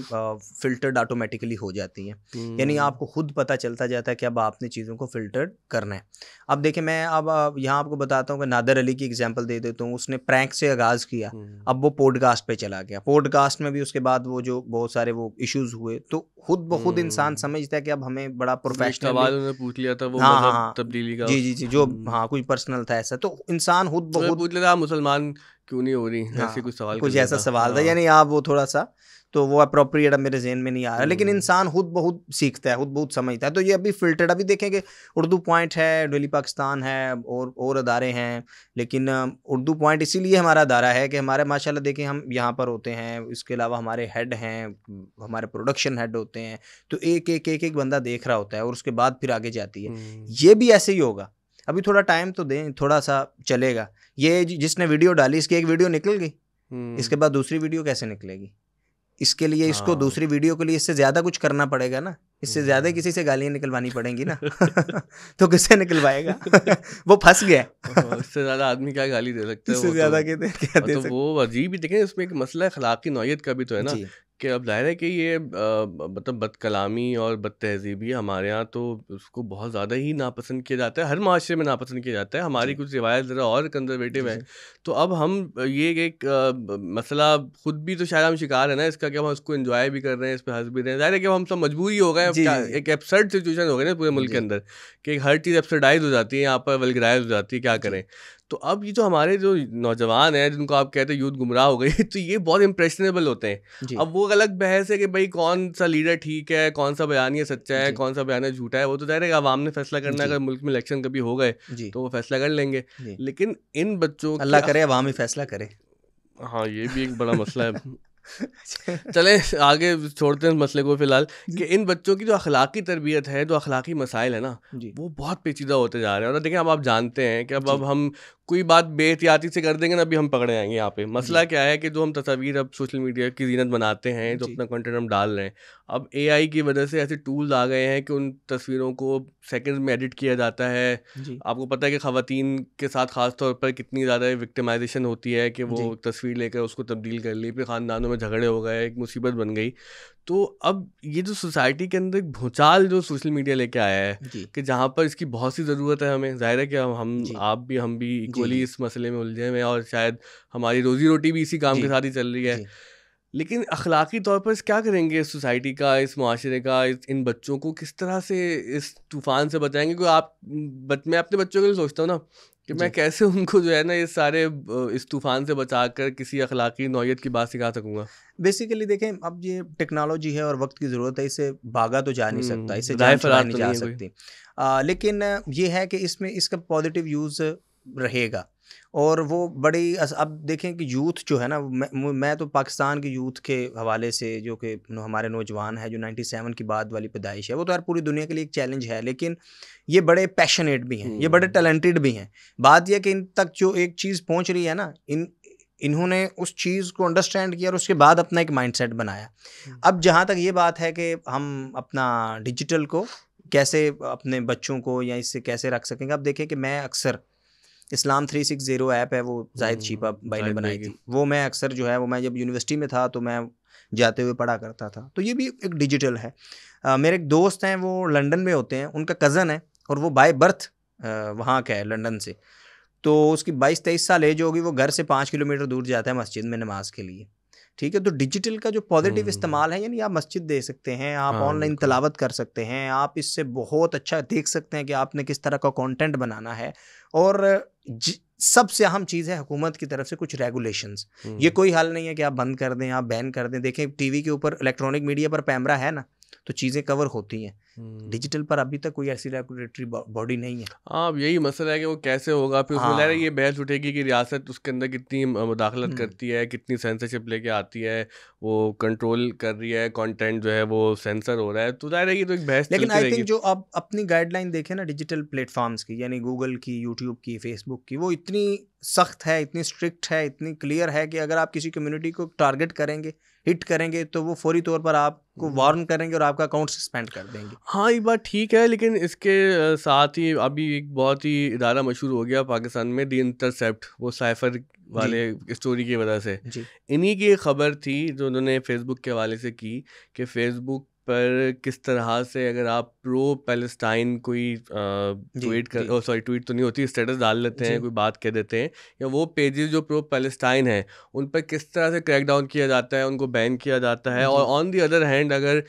फिल्टर्ड ऑटोमेटिकली हो जाती हैं, यानी आपको खुद पता चलता जाता है कि अब आपने चीज़ों को फिल्टर्ड करना है। अब देखिए मैं अब यहाँ आपको बताता हूँ कि नादर अली की एग्जाम्पल दे देता हूँ। उसने प्रैंक से आगाज़ किया, अब वो पॉडकास्ट पे चला गया, पॉडकास्ट में भी उसके बाद वो जो बहुत सारे वो इशूज़ हुए, तो खुद ब खुद इंसान समझता है कि अब हमें बड़ा प्रोफेशनल पूछ लिया था वो, मतलब तब्दीली का जी जो कुछ पर्सनल था ऐसा, तो इंसान खुद ब खुद पूछ लेता मुसलमान क्यों नहीं हो रही, ऐसे कुछ सवाल, कुछ ऐसा सवाल था, यानी आप वो थोड़ा सा तो वो अप्रोप्रिएट अब मेरे जहन में नहीं आ रहा, लेकिन इंसान खुद बहुत सीखता है, खुद बहुत समझता है। तो ये अभी फिल्टर्ड, अभी देखेंगे उर्दू पॉइंट है, डेली पाकिस्तान है और अदारे हैं, लेकिन उर्दू पॉइंट इसीलिए हमारा अदारा है कि हमारे माशाल्लाह देखें हम यहाँ पर होते हैं, इसके अलावा हमारे हेड हैं, हमारे प्रोडक्शन हेड होते हैं, तो एक बंदा देख रहा होता है और उसके बाद फिर आगे जाती है। ये भी ऐसे ही होगा, अभी थोड़ा टाइम तो दें, थोड़ा सा चलेगा। ये जिसने वीडियो डाली इसकी एक वीडियो निकल गई, इसके बाद दूसरी वीडियो कैसे निकलेगी? इसके लिए इसको दूसरी वीडियो के लिए इससे ज़्यादा कुछ करना पड़ेगा ना, इससे ज़्यादा किसी से गालियाँ निकलवानी पड़ेंगी ना तो किससे निकलवाएगा वो फंस गया इससे ज़्यादा आदमी क्या गाली दे सकता है? इससे ज़्यादा क्या दे सकता है? वो अजीब ही देखें, इसमें एक मसला अखलाकी नौयत का भी तो है ना, कि अब जाहिर है कि ये मतलब बदकलामी और बदतहजीबी हमारे यहाँ तो उसको बहुत ज़्यादा ही नापसंद किया जाता है, हर माशरे में नापसंद किया जाता है। हमारी कुछ रिवायत ज़रा और कंजर्वेटिव है, तो अब हम ये एक मसला खुद भी तो शायद हम शिकार है ना इसका, कि हम उसको एंजॉय भी कर रहे हैं, इस पर हंस भी रहे हैं। जाहिर है कि हम सब मजबूरी हो गए, एक एब्सर्ड सिचुएशन हो गई ना पूरे मुल्क के अंदर, कि हर चीज़ एब्सर्डाइज हो जाती है, यहाँ पर वल्गराइज हो जाती है, क्या करें? तो अब ये जो हमारे जो नौजवान हैं जिनको आप कहते हैं यूथ गुमराह हो गई, तो ये बहुत इंप्रेशनेबल होते हैं। अब वो अलग बहस है कि भाई कौन सा लीडर ठीक है, कौन सा बयानिया सच्चा है, कौन सा बयानिया झूठा है, वो तो जाहिर है आवाम ने फैसला करना है। अगर मुल्क में इलेक्शन कभी हो गए तो वो फैसला कर लेंगे, लेकिन इन बच्चों को अल्लाह करे आवाम ही फैसला करे। हाँ, ये भी एक बड़ा मसला है चले आगे छोड़ते हैं इस मसले को फिलहाल, कि इन बच्चों की जो अखलाकी तरबियत है, जो अखलाकी मसाइल है ना, वो बहुत पेचीदा होते जा रहे हैं। और देखिए अब आप जानते हैं कि अब हम कोई बात बेहतियाती से कर देंगे ना, अभी हम पकड़े जाएंगे। यहाँ पे मसला क्या है कि जो हम तस्वीर अब सोशल मीडिया की जीनत बनाते हैं, जो अपना कंटेंट हम डाल रहे हैं, अब एआई की वजह से ऐसे टूल्स आ गए हैं कि उन तस्वीरों को सेकंड्स में एडिट किया जाता है। आपको पता है कि ख़वातीन के साथ ख़ास तौर पर कितनी ज़्यादा विक्टिमाइजेशन होती है कि वो तस्वीर लेकर उसको तब्दील कर ली, फिर ख़ानदानों में झगड़े हो गए, एक मुसीबत बन गई। तो अब ये जो सोसाइटी के अंदर एक भूचाल जो सोशल मीडिया लेके आया है कि जहाँ पर इसकी बहुत सी ज़रूरत है हमें, ज़ाहिर है कि हम भी इक्वली इस मसले में उलझे हुए हैं और शायद हमारी रोज़ी रोटी भी इसी काम के साथ ही चल रही है। लेकिन अखलाकी तौर पर इस क्या करेंगे, इस सोसाइटी का, इस माशरे का, इन बच्चों को किस तरह से इस तूफ़ान से बचाएंगे? क्योंकि मैं अपने बच्चों के लिए सोचता हूँ ना कि मैं कैसे उनको जो है ना इस सारे इस तूफ़ान से बचाकर किसी अखलाकी नौयत की बात सिखा सकूँगा। बेसिकली देखें, अब ये टेक्नोलॉजी है और वक्त की ज़रूरत है, इससे भागा तो जा नहीं सकता, इससे नहीं जा सकती, लेकिन ये है कि इसमें इसका पॉजिटिव यूज़ रहेगा और वो बड़ी। अब देखें कि यूथ जो है ना, मैं तो पाकिस्तान के यूथ के हवाले से, जो कि हमारे नौजवान है जो 97 की बाद वाली पैदाइश है, वो तो यार पूरी दुनिया के लिए एक चैलेंज है, लेकिन ये बड़े पैशनेट भी हैं, ये बड़े टैलेंटेड भी हैं। बात यह कि इन तक जो एक चीज़ पहुंच रही है ना, इन्होंने उस चीज़ को अंडरस्टैंड किया और उसके बाद अपना एक माइंडसेट बनाया। अब जहाँ तक ये बात है कि हम अपना डिजिटल को कैसे अपने बच्चों को या इससे कैसे रख सकेंगे, अब देखें कि मैं अक्सर इस्लाम 360 ऐप है, वो जाहिद शीपा भाई ने बनाई थी, वो मैं अक्सर जो है वो मैं जब यूनिवर्सिटी में था तो मैं जाते हुए पढ़ा करता था, तो ये भी एक डिजिटल है। मेरे एक दोस्त हैं वो लंदन में होते हैं, उनका कज़न है और वो बाय बर्थ वहाँ का है लंदन से, तो उसकी 22-23 साल एज होगी, वो घर से 5 किलोमीटर दूर जाता है मस्जिद में नमाज के लिए। ठीक है, तो डिजिटल का जो पॉजिटिव इस्तेमाल है, यानी आप मस्जिद दे सकते हैं, आप ऑनलाइन तलावत कर सकते हैं, आप इससे बहुत अच्छा देख सकते हैं कि आपने किस तरह का कंटेंट बनाना है। और सबसे अहम चीज़ है हुकूमत की तरफ से कुछ रेगुलेशंस। ये कोई हल नहीं है कि आप बंद कर दें, आप बैन कर दें। देखें टीवी के ऊपर, इलेक्ट्रॉनिक मीडिया पर पैमरा है ना, तो चीज़ें कवर होती हैं। डिजिटल पर अभी तक कोई ऐसी रेगुलेटरी बॉडी नहीं है। हाँ, यही मसला है कि वो कैसे होगा। फिर उसमें लग ये बहस उठेगी कि रियासत उसके अंदर कितनी मुदाखलत करती है, कितनी सेंसरशिप लेके आती है, वो कंट्रोल कर रही है, कंटेंट जो है वो सेंसर हो रहा है, तो जाहिर है ये तो एक बहस। लेकिन आई थिंक जो आप अपनी गाइडलाइन देखें ना डिजिटल प्लेटफॉर्म्स की, यानी गूगल की, यूट्यूब की, फेसबुक की, वो इतनी सख्त है, इतनी स्ट्रिक्ट है, इतनी क्लियर है कि अगर आप किसी कम्युनिटी को टारगेट करेंगे, हिट करेंगे, तो वो फौरी तौर पर आपको वार्न करेंगे और आपका अकाउंट सस्पेंड कर देंगे। हाँ, ये बात ठीक है, लेकिन इसके साथ ही अभी एक बहुत ही इदारा मशहूर हो गया पाकिस्तान में, दी इंटरसेप्ट, वो साइफर वाले स्टोरी की वजह से। इन्हीं की खबर थी जो उन्होंने फेसबुक के हवाले से की कि फेसबुक पर किस तरह से अगर आप प्रो पैलेस्टाइन कोई ट्वीट तो नहीं होती, स्टेटस डाल लेते हैं, कोई बात कह देते हैं, या वो पेजेस जो प्रो पैलेस्टाइन हैं उन पर किस तरह से क्रैकडाउन किया जाता है, उनको बैन किया जाता है। और ऑन दी अदर हैंड अगर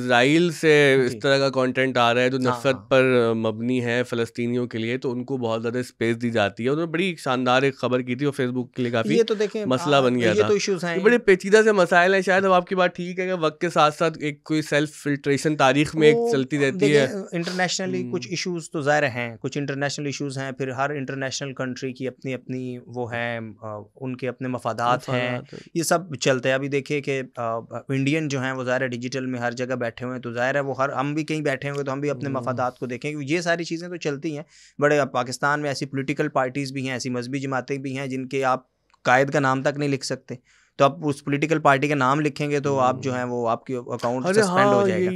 इजराइल से इस तरह का कंटेंट आ रहा है जो नफरत पर मबनी है फ़लस्तीनियों के लिए, तो उनको बहुत ज़्यादा स्पेस दी जाती है। उन्होंने बड़ी शानदार एक खबर की थी और फेसबुक के लिए काफ़ी मसला बन गया था। बड़े पेचीदा से मसाइल हैं शायद। अब आपकी बात ठीक है कि वक्त के साथ साथ एक कोई सेल्फ फिल्ट्रेशन तारीख में एक चलती रहती है। इंटरनेशनली कुछ इश्यूज तो ज़ाहिर हैं, कुछ इंटरनेशनल इश्यूज हैं, फिर हर इंटरनेशनल कंट्री की अपनी अपनी वो हैं, उनके अपने मफादात हैं, ये सब चलते हैं। अभी देखिए कि इंडियन जो हैं वो ज़ाहिर है डिजिटल में हर जगह बैठे हुए हैं, तो ज़ाहिर है वो हम भी कहीं बैठे हुए तो हम भी अपने मफादात को देखें, क्योंकि ये सारी चीज़ें तो चलती हैं। बड़े पाकिस्तान में ऐसी पोलिटिकल पार्टीज़ भी हैं, ऐसी मजहबी जमातें भी हैं जिनके आप कायद का नाम तक नहीं लिख सकते, तो आप उस पॉलिटिकल पार्टी का नाम लिखेंगे तो आप जो है वो आपकी अकाउंट सस्पेंड हो जाएगा।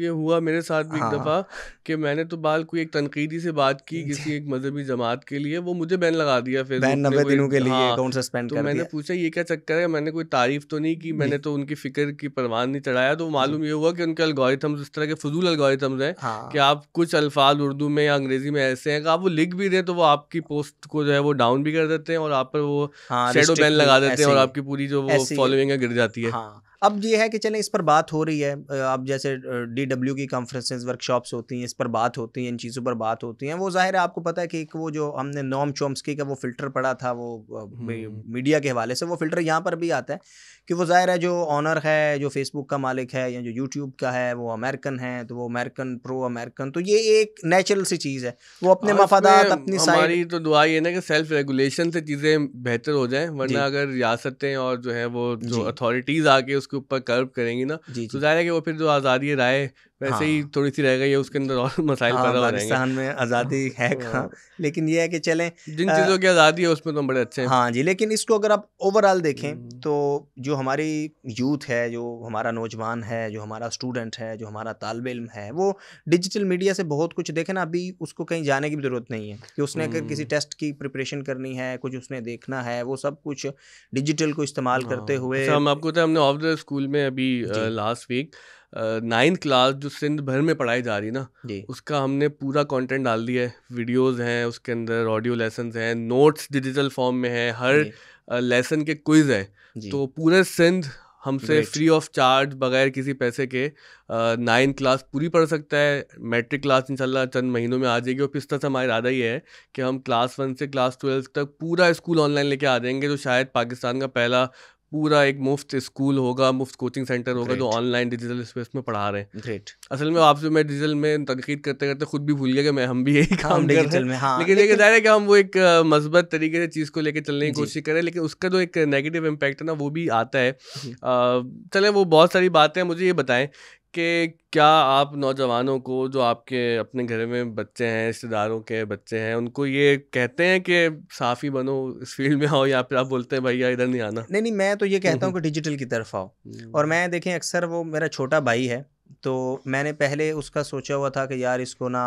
ये हुआ मेरे साथ भी एक दफ़ा कि मैंने तो बाल कोई एक तनकीदी से बात की किसी एक मजहबी जमात के लिए, वो मुझे बैन लगा दिया फिर 90 दिनों के लिए अकाउंट सस्पेंड कर दिया। मैंने पूछा ये क्या चक्कर है, मैंने कोई तारीफ तो नहीं की, मैंने तो उनकी फिक्र की परवाह नहीं चढ़ाया। तो मालूम ये हुआ कि उनके एल्गोरिथम्स इस तरह के फजूल एल्गोरिथम्स हैं कि आप कुछ अल्फाज उर्दू में या अंग्रेजी में ऐसे हैं कि आप वो लिख भी दें तो वो आपकी पोस्ट को जो है वो डाउन भी कर देते हैं और आप पर वो शैडो बैन लगा देते हैं और आपकी पूरी जो वो फॉलोइंग है गिर जाती है। हाँ, अब ये है कि चलें इस पर बात हो रही है। अब जैसे DW की कॉन्फ्रेंसेस, वर्कशॉप्स होती हैं, इस पर बात होती हैं, इन चीज़ों पर बात होती हैं। वो ज़ाहिर है आपको पता है कि एक वो जो हमने नॉम चॉम्स्की का वो फ़िल्टर पढ़ा था, वो मीडिया के हवाले से, वो फ़िल्टर यहाँ पर भी आता है कि वो ज़ाहिर है जो ऑनर है, जो फेसबुक का मालिक है या जो यूट्यूब का है, वो अमेरिकन है, तो वो अमेरिकन प्रो अमेरिकन, तो ये एक नेचुरल सी चीज़ है, वो अपने मफादात अपनी सारी। तो दुआ ये ना कि सेल्फ रेगुलेशन से चीज़ें बेहतर हो जाएँ, वरना अगर रियासतें और जो है वो जो अथॉरिटीज़ आके उसके ऊपर कर्व करेंगी ना, तो जाहिर है कि वो फिर जो आज़ादी राय वैसे हाँ। ही थोड़ी सी रह गई है, उसके अंदर और मसाइल पैदा हो रहे हैं। पाकिस्तान में आज़ादी है हाँ, लेकिन यह है कि चलें जिन चीज़ों की आज़ादी है उसमें तो बड़े अच्छे हैं। हाँ जी, लेकिन इसको अगर आप ओवरऑल देखें तो जो हमारी यूथ है, जो हमारा नौजवान है, जो हमारा स्टूडेंट है, जो हमारा तालब इल्म है, वो डिजिटल मीडिया से बहुत कुछ देखे ना। अभी उसको कहीं जाने की भी ज़रूरत नहीं है कि उसने अगर किसी टेस्ट की प्रिपरेशन करनी है, कुछ उसने देखना है, वो सब कुछ डिजिटल को इस्तेमाल करते हुए। हम आपको तो हमने ऑफ द स्कूल में अभी लास्ट वीक 9th क्लास जो सिंध भर में पढ़ाई जा रही है ना, उसका हमने पूरा कंटेंट डाल दिया है। वीडियोस हैं उसके अंदर, ऑडियो लेसन्स हैं, नोट्स डिजिटल फॉर्म में है, हर लेसन के क्विज है। तो पूरे सिंध हमसे फ्री ऑफ चार्ज बगैर किसी पैसे के 9th क्लास पूरी पढ़ सकता है। मैट्रिक क्लास इंशाल्लाह चंद महीनों में आ जाएगी। और फिर इस तरह से हमारा इरादा ही है कि हम क्लास 1 से क्लास 12 तक पूरा स्कूल ऑनलाइन लेके आ जाएंगे। तो शायद पाकिस्तान का पहला पूरा एक मुफ्त स्कूल होगा, मुफ्त कोचिंग सेंटर होगा जो ऑनलाइन डिजिटल स्पेस में पढ़ा रहे हैं। ग्रेट। असल में आपसे मैं डिजिटल में तनकीद करते करते खुद भी भूल गया कि मैं हम भी यही काम डिजिटल में हाँ। लेकिन ये जाहिर है कि हम वो एक मजबूत तरीके से चीज़ को लेकर चलने की कोशिश करें, लेकिन उसका जो एक नेगेटिव इम्पैक्ट है ना वो भी आता है। चले वो बहुत सारी बातें। मुझे ये बताएं कि क्या आप नौजवानों को, जो आपके अपने घर में बच्चे हैं, रिश्तेदारों के बच्चे हैं, उनको ये कहते हैं कि साफ़ी बनो, इस फील्ड में आओ, या फिर आप बोलते हैं भैया इधर नहीं आना? नहीं, मैं तो ये कहता हूँ कि डिजिटल की तरफ आओ। और मैं देखें अक्सर, वो मेरा छोटा भाई है तो मैंने पहले उसका सोचा हुआ था कि यार इसको ना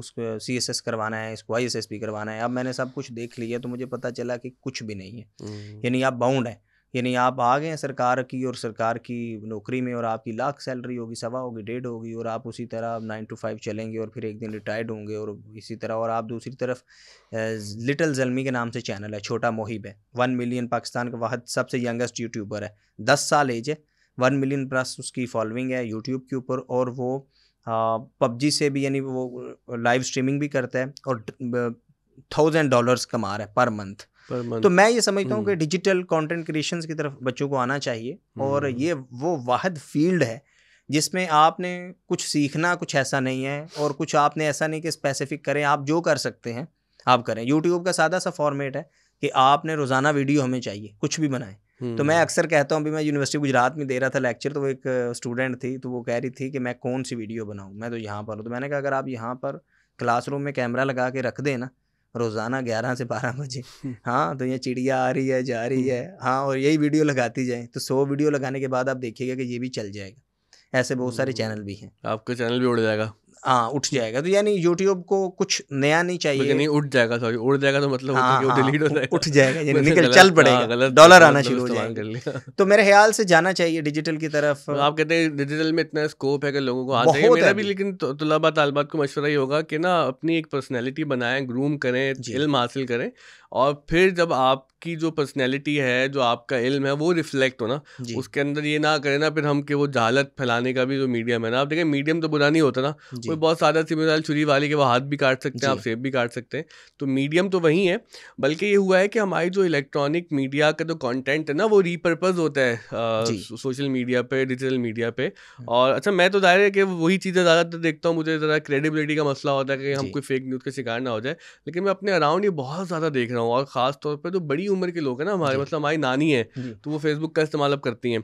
उसको CSS करवाना है, इसको ISS भी करवाना है। अब मैंने सब कुछ देख लिया तो मुझे पता चला कि कुछ भी नहीं है, यानी आप बाउंड हैं, यानी आप आ गए हैं सरकार की और सरकार की नौकरी में, और आपकी लाख सैलरी होगी, सवा होगी, डेढ़ होगी, और आप उसी तरह 9 to 5 चलेंगे और फिर एक दिन रिटायर्ड होंगे और इसी तरह। और आप दूसरी तरफ लिटिल जलमी के नाम से चैनल है, छोटा मोहिब है, 1 मिलियन पाकिस्तान का वाहद सबसे यंगेस्ट यूट्यूबर है, 10 साल एज है, 1 मिलियन प्लस उसकी फॉलोइंग है यूट्यूब के ऊपर। और वो PUBG से भी, यानी वो लाइव स्ट्रीमिंग भी करता है और $1000 कमा रहा है पर मंथ। तो मैं ये समझता हूँ कि डिजिटल कंटेंट क्रिएशन की तरफ बच्चों को आना चाहिए। और ये वो वाहिद फील्ड है जिसमें आपने कुछ सीखना, कुछ ऐसा नहीं है, और कुछ आपने ऐसा नहीं कि स्पेसिफिक करें, आप जो कर सकते हैं आप करें। यूट्यूब का सादा सा फॉर्मेट है कि आपने रोज़ाना वीडियो हमें चाहिए, कुछ भी बनाएं। तो मैं अक्सर कहता हूँ, अभी मैं यूनिवर्सिटी गुजरात में दे रहा था लेक्चर, तो वो एक स्टूडेंट थी तो वो कह रही थी कि मैं कौन सी वीडियो बनाऊँ, मैं तो यहाँ पर हूँ। तो मैंने कहा अगर आप यहाँ पर क्लासरूम में कैमरा लगा के रख दें ना रोज़ाना 11 से 12 बजे, हाँ, तो ये चिड़िया आ रही है, जा रही है, हाँ, और यही वीडियो लगाती जाए, तो 100 वीडियो लगाने के बाद आप देखिएगा कि ये भी चल जाएगा। ऐसे बहुत सारे चैनल भी हैं। आपका चैनल भी उड़ जाएगा, हाँ, उठ जाएगा। तो यानी यूट्यूब को कुछ नया नहीं चाहिए। नहीं, उठ जाएगा, सॉरी, उड़ जाएगा तो मतलब डिलीट हो जाएगा, उठ जाएगा यानी निकल चल पड़ेगा, डॉलर आना शुरू हो जाएगा। तो मेरे ख्याल से जाना चाहिए डिजिटल की तरफ। आप कहते हैं डिजिटल में इतना स्कोप है कि लोगों को आ जाएगा। मेरा भी लेकिन तलबा तालबात को मशवरा ही होगा कि ना अपनी एक पर्सनैलिटी बनाएं, ग्रूम करें, इल्म हासिल करें, और फिर जब आपकी जो पर्सनैलिटी है, जो आपका इल्म है, वो रिफ्लेक्ट हो ना उसके अंदर। ये ना करे ना फिर हम कि वो जहालत फैलाने का भी जो मीडियम है ना, आप देखें मीडियम तो बुरा नहीं होता ना, कोई बहुत सादा सी मिसाल छुरी वाली के वो हाथ भी काट सकते हैं, आप सेब भी काट सकते हैं, तो मीडियम तो वही है। बल्कि ये हुआ है कि हमारी जो इलेक्ट्रॉनिक मीडिया का जो कंटेंट है ना वो रीपर्पज होता है सोशल मीडिया पे, डिजिटल मीडिया पे। और अच्छा, मैं तो जाहिर है कि वही चीज़ें ज़्यादातर देखता हूँ, मुझे ज़रा क्रेडिबिलिटी का मसला होता है कि हम कोई फेक न्यूज़ का शिकार ना हो जाए, लेकिन मैं अपने अराउंड ये बहुत ज़्यादा देख रहा हूँ। और ख़ास तौर पर जो बड़ी उम्र के लोग हैं ना हमारे, मतलब हमारी नानी है तो वो फेसबुक का इस्तेमाल अब करती हैं,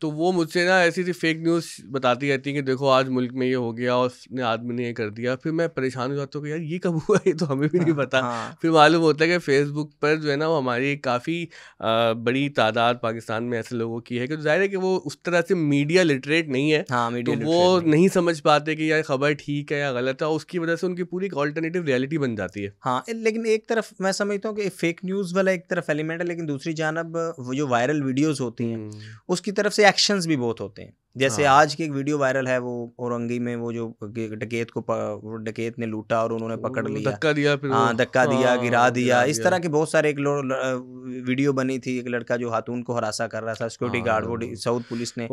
तो वो मुझसे ना ऐसी ऐसी फेक न्यूज़ बताती रहती हैं कि देखो आज मुल्क में ये हो गया और ने आदमी ने ये कर दिया। फिर मैं परेशान हो जाता हूँ कि यार ये कब हुआ, ये तो हमें भी नहीं पता। फिर मालूम होता है कि फेसबुक पर जो है ना वो हमारी काफ़ी बड़ी तादाद पाकिस्तान में ऐसे लोगों की है कि जाहिर है कि वो उस तरह से मीडिया लिटरेट नहीं है, तो वो नहीं समझ पाते कि यार खबर ठीक है या गलत है, और उसकी वजह से उनकी पूरी एक ऑल्टरनेटिव रियलिटी बन जाती है। हाँ, लेकिन एक तरफ मैं समझता हूँ कि फेक न्यूज़ वाला एक तरफ एलिमेंट है, लेकिन दूसरी जानब वो जो वायरल वीडियोज़ होती हैं उसकी तरफ से एक्शंस भी बहुत होते हैं। जैसे हाँ। आज की एक वीडियो वायरल है, वो औरंगी में वो जो डकैत को डकैत ने लूटा और उन्होंने पकड़ लिया, धक्का दिया, फिर हाँ धक्का दिया, गिरा दिया, इस तरह के बहुत सारे एक वीडियो बनी थी। एक लड़का जो खातून को हरासा कर रहा था, सिक्योरिटी गार्ड, वो सऊद पुलिस ने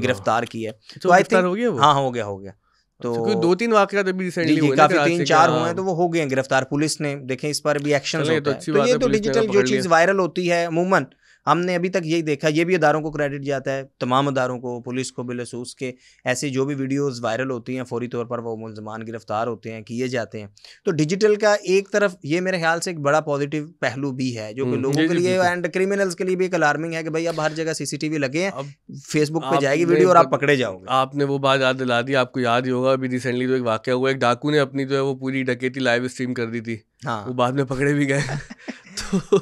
गिरफ्तार किया। तो आई थिंक हाँ हो गया तो 2-3 वाकया अभी रिसेंटली हुए, काफी 3-4 हुए हैं, तो वो हो गए गिरफ्तार पुलिस ने। देखें इस पर भी एक्शन होता है। तो ये तो डिजिटल जो चीज़ वायरल होती है अमूमन हमने अभी तक यही देखा। ये भी अदारों को क्रेडिट जाता है, तमाम अदारों को, पुलिस को बिलखसूस के ऐसी जो भी वीडियोस वायरल होती हैं फौरी तौर पर वो मुलजमान गिरफ्तार होते हैं, किए जाते हैं। तो डिजिटल का एक तरफ ये मेरे ख्याल से एक बड़ा पॉजिटिव पहलू भी है जो कि लोगों के लिए एंड क्रिमिनल्स के लिए भी एक अलार्मिंग है कि भाई अब हर जगह CCTV लगे हैं, फेसबुक पर जाएगी वीडियो और आप पकड़े जाओगे। आपने वो बात याद दिला दी, आपको याद ही होगा अभी रिसेंटली तो एक वाकया हुआ, एक डाकू ने अपनी जो है वो पूरी डकैती लाइव स्ट्रीम कर दी थी, हाँ, वो बाद में पकड़े भी गए।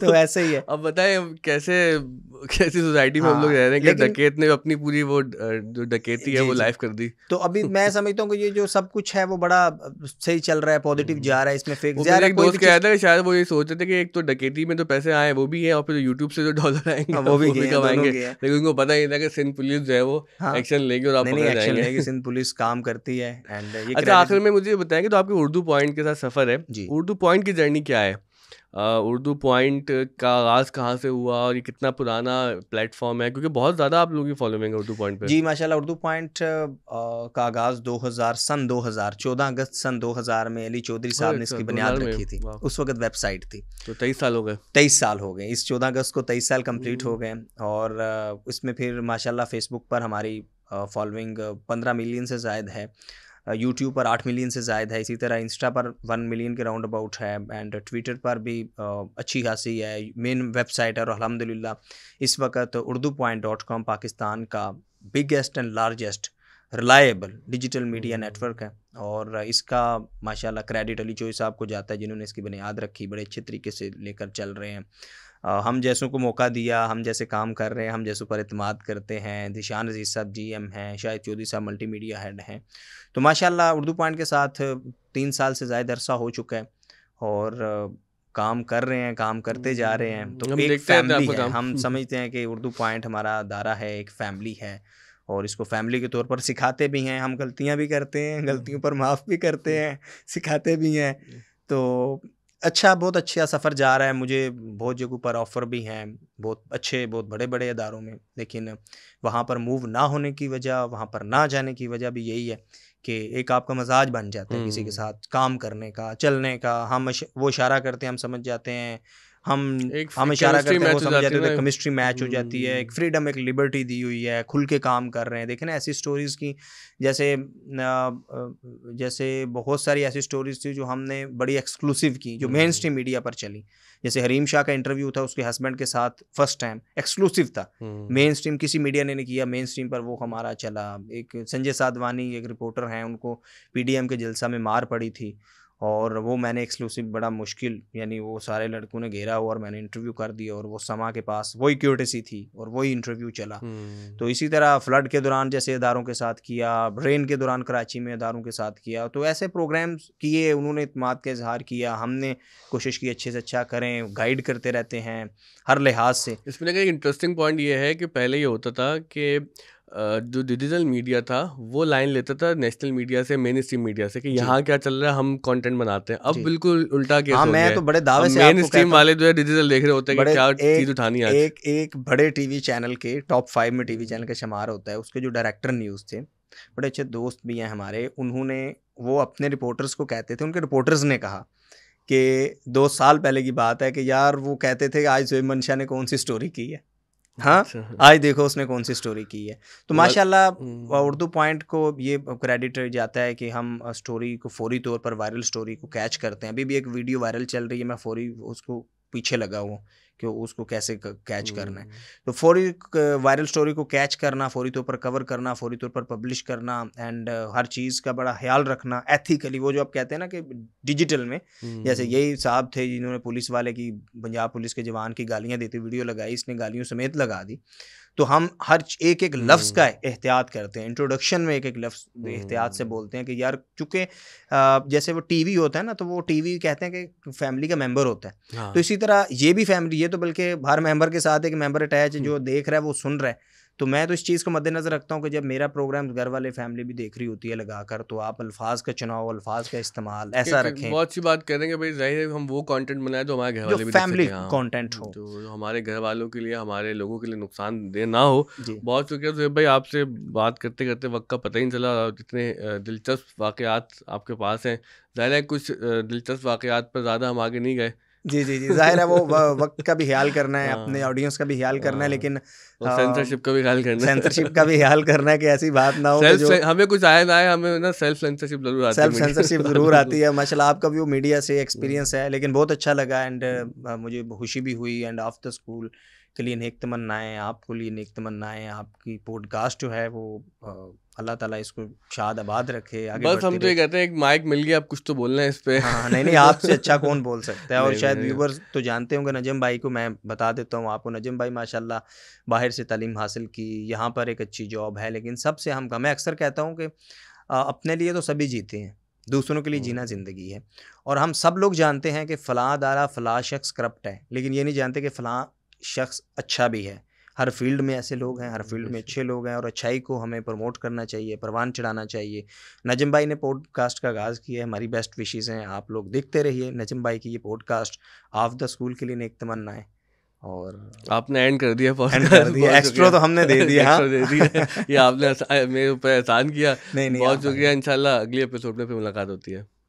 तो ऐसे ही है। अब बताएं कैसे कैसी सोसाइटी में हम लोग रह रहे हैं कि डकैत ने अपनी पूरी वो जो डकैती है वो लाइव कर दी। तो अभी मैं समझता हूँ कि ये जो सब कुछ है वो बड़ा सही चल रहा है, पॉजिटिव जा रहा है, इसमें फेक जा रहा है। दोस्त कहता है शायद वो ये सोच रहे थे कि एक तो डकैती में तो पैसे आए वो भी है और फिर यूट्यूब से जो डॉलर आएंगे वो भी कमाएंगे, लेकिन उनको पता ही था कि सिंध पुलिस जो है वो एक्शन लेगी और आप पकड़े जाएंगे। सिंध पुलिस काम करती है। एंड अच्छा आखिर में मुझे बताएंगे तो आपके उर्दू पॉइंट के साथ सफर है, उर्दू पॉइंट की जर्नी क्या है, उर्दू पॉइंट का आगाज़ कहाँ से हुआ और ये कितना पुराना प्लेटफॉर्म है, क्योंकि बहुत ज़्यादा आप लोग की फॉलोइंग है उर्दू पॉइंट पे। जी माशाल्लाह, उर्दू पॉइंट का आगाज़ 2014 अगस्त सन 2000 में अली चौधरी साहब ने इसकी बुनियाद रखी थी। उस वक्त वेबसाइट थी। तो 23 साल हो गए, 23 साल हो गए इस 14 अगस्त को, 23 साल कम्प्लीट हो गए। और इसमें फिर माशाल्लाह फेसबुक पर हमारी फॉलोइंग 15 मिलियन से ज़ायद है, यूट्यूब पर 8 मिलियन से ज़ायद है, इसी तरह इंस्टा पर 1 मिलियन के राउंड अबाउट है एंड ट्विटर पर भी अच्छी खासी है मेन वेबसाइट है। और अल्हम्दुलिल्लाह इस वक्त urdupoint.com पाकिस्तान का biggest and largest reliable digital media network है और इसका माशाल्लाह क्रेडिट अली चौधरी साहब को जाता है जिन्होंने इसकी बुनियाद रखी, बड़े अच्छे तरीके से लेकर चल रहे हैं। हम जैसों को मौका दिया, हम जैसे काम कर रहे हैं, हम जैसों पर इतमाद करते हैं। दिशान अजीज़ साहब GM हैं, शाहिद चौधरी साहब मल्टीमीडिया हेड हैं। तो माशाल्लाह उर्दू पॉइंट के साथ 3 साल से ज़्यादा अरसा हो चुका है और काम कर रहे हैं, काम करते जा रहे हैं। तो एक फैमिली है, हम समझते हैं कि उर्दू पॉइंट हमारा अदारा है, एक फैमिली है और इसको फैमिली के तौर पर सिखाते भी हैं। हम गलतियाँ भी करते हैं, गलतियों पर माफ़ भी करते हैं, सिखाते भी हैं। तो अच्छा, बहुत अच्छा सफ़र जा रहा है। मुझे बहुत जगहों पर ऑफ़र भी हैं, बहुत अच्छे, बहुत बड़े बड़े अदारों में, लेकिन वहाँ पर मूव ना होने की वजह, वहाँ पर ना जाने की वजह भी यही है कि एक आपका मजाज बन जाता है किसी के साथ काम करने का, चलने का। हम वो इशारा करते हैं, हम समझ जाते हैं, हम इशारा करते हैं, वो समझ जाते हैं, केमिस्ट्री मैच हो जाती है। एक फ्रीडम, एक लिबर्टी दी हुई है, खुल के काम कर रहे हैं। देखें ना ऐसी स्टोरीज़ की, जैसे बहुत सारी ऐसी स्टोरीज़ थी जो हमने बड़ी एक्सक्लूसिव की, जो मेन स्ट्रीम मीडिया पर चली। जैसे हरीम शाह का इंटरव्यू था उसके हस्बैंड के साथ, फर्स्ट टाइम एक्सक्लूसिव था, मेन स्ट्रीम किसी मीडिया ने नहीं किया, मेन स्ट्रीम पर वो हमारा चला। एक संजय साधवानी एक रिपोर्टर हैं, उनको PDM के जलसा में मार पड़ी थी और वो मैंने एक्सक्लूसिव बड़ा मुश्किल, यानी वो सारे लड़कों ने घेरा हुआ और मैंने इंटरव्यू कर दिया और वो समा के पास वही क्यूरेसी थी और वही इंटरव्यू चला। तो इसी तरह फ्लड के दौरान जैसे अदारों के साथ किया, रेन के दौरान कराची में अदारों के साथ किया। तो ऐसे प्रोग्राम्स किए, उन्होंने इत्माद का इजहार किया, हमने कोशिश की अच्छे से अच्छा करें, गाइड करते रहते हैं हर लिहाज से। इसमें एक इंटरेस्टिंग पॉइंट ये है कि पहले ये होता था कि जो डिजिटल मीडिया था वो लाइन लेता था नेशनल मीडिया से, मेन स्ट्रीम मीडिया से कि यहाँ क्या चल रहा है, हम कंटेंट बनाते हैं। अब बिल्कुल उल्टा केस हो गया है। मैं तो बड़े दावे से मेन स्ट्रीम वाले जो है डिजिटल देख रहे होते हैं कि क्या चीज़ उठानी है। एक बड़े टीवी चैनल के टॉप 5 में टीवी चैनल का शुमार होता है, उसके जो डायरेक्टर न्यूज़ थे, बड़े अच्छे दोस्त भी हैं हमारे, उन्होंने वो अपने रिपोर्टर्स को कहते थे, उनके रिपोर्टर्स ने कहा कि 2 साल पहले की बात है कि यार वो कहते थे आज ज़ुहेब मनशा ने कौन सी स्टोरी की है, हाँ आज देखो उसने कौन सी स्टोरी की है। तो माशाल्लाह उर्दू पॉइंट को ये क्रेडिट जाता है कि हम स्टोरी को फौरी तौर पर, वायरल स्टोरी को कैच करते हैं। अभी भी एक वीडियो वायरल चल रही है, मैं फौरी उसको पीछे लगा हुआ कि उसको कैसे कैच करना है। तो फौरी वायरल स्टोरी को कैच करना, फौरी तौर पर कवर करना, फौरी तौर पर पब्लिश करना एंड हर चीज़ का बड़ा ख्याल रखना एथिकली। वो जो आप कहते हैं ना कि डिजिटल में, जैसे यही साहब थे जिन्होंने पुलिस वाले की, पंजाब पुलिस के जवान की गालियां देते वीडियो लगाई, इसने गालियों समेत लगा दी। तो हम हर एक लफ्ज़ का एहतियात करते हैं, इंट्रोडक्शन में एक लफ्ज़ एहतियात से बोलते हैं कि यार चूँकि जैसे वो टीवी होता है ना, तो वो टीवी कहते हैं कि फैमिली का मेंबर होता है, हाँ। तो इसी तरह ये भी फैमिली है, तो बल्कि हर मेंबर के साथ एक मेंबर अटैच, जो देख रहा है वो सुन रहा है। तो मैं तो इस चीज़ को मद्देनज़र रखता हूँ कि जब मेरा प्रोग्राम घर वाले फैमिली भी देख रही होती है लगाकर, तो आप अल्फाज का चुनाव, अल्फाज का इस्तेमाल ऐसा रखें। बहुत सी बात करेंगे भाई, जाहिर है हम वो कंटेंट बनाए तो हमारे घर वाले भी फैमिली कंटेंट हो, तो हमारे घर वालों के लिए, हमारे लोगों के लिए नुकसानदेह ना हो। बहुत शुक्रिया ज़ुहेब भाई, आपसे बात करते करते वक्त का पता ही नहीं चला, इतने दिलचस्प वाक़यात आपके पास हैं। जाहिर है कुछ दिलचस्प वाक़यात पर ज़्यादा हम आगे नहीं गए, जी जी जी जाहिर है वो वक्त का भी ख्याल करना है, अपने ऑडियंस का भी ख्याल करना है, लेकिन सेंसरशिप का भी ख्याल करना है, सेंसरशिप का भी ख्याल करना है कि ऐसी बात ना हो जो हमें कुछ आए ना आए, हमें ना सेल्फ सेंसरशिप ज़रूर आती है। माशाल्लाह आपका भी वो मीडिया से एक्सपीरियंस है, लेकिन बहुत अच्छा लगा एंड मुझे खुशी भी हुई। एंड ऑफ द स्कूल के लिए नेक तमन्नाएँ, आपको लिए नेक तमन्नाएँ। आपकी पॉडकास्ट जो है वो अल्लाह ताला इसको शाद आबाद रखे, आगे बस हम तो ये कहते हैं एक माइक मिल गया, अब कुछ तो बोलना है इस पे। हाँ नहीं आपसे अच्छा कौन बोल सकता है। और शायद व्यूवर्स तो जानते होंगे नजम भाई को, मैं बता देता हूँ आपको। नजम भाई माशाल्लाह बाहर से तालीम हासिल की, यहाँ पर एक अच्छी जॉब है, लेकिन सबसे हम मैं अक्सर कहता हूँ कि अपने लिए तो सभी जीते हैं, दूसरों के लिए जीना ज़िंदगी है। और हम सब लोग जानते हैं कि फ़लाँ दारा फ़लाँ शख्स करप्ट है, लेकिन ये नहीं जानते कि फ़लाँ शख्स अच्छा भी है। हर फील्ड में ऐसे लोग हैं, हर फील्ड में अच्छे लोग हैं, और अच्छाई को हमें प्रमोट करना चाहिए, परवान चढ़ाना चाहिए। नजम भाई ने पॉडकास्ट का आगाज़ किया है, हमारी बेस्ट विशेस हैं, आप लोग देखते रहिए नजम भाई की ये पॉडकास्ट ऑफ द स्कूल के लिए नेक तमन्ना है। और आपने एंड कर दिया, एक्स्ट्रा तो हमने दे दिया। हाँ दे दिया, ये आपने मेरे ऊपर एहसान किया, बहुत शुक्रिया। इंशाल्लाह अगले एपिसोड में फिर मुलाकात होती है।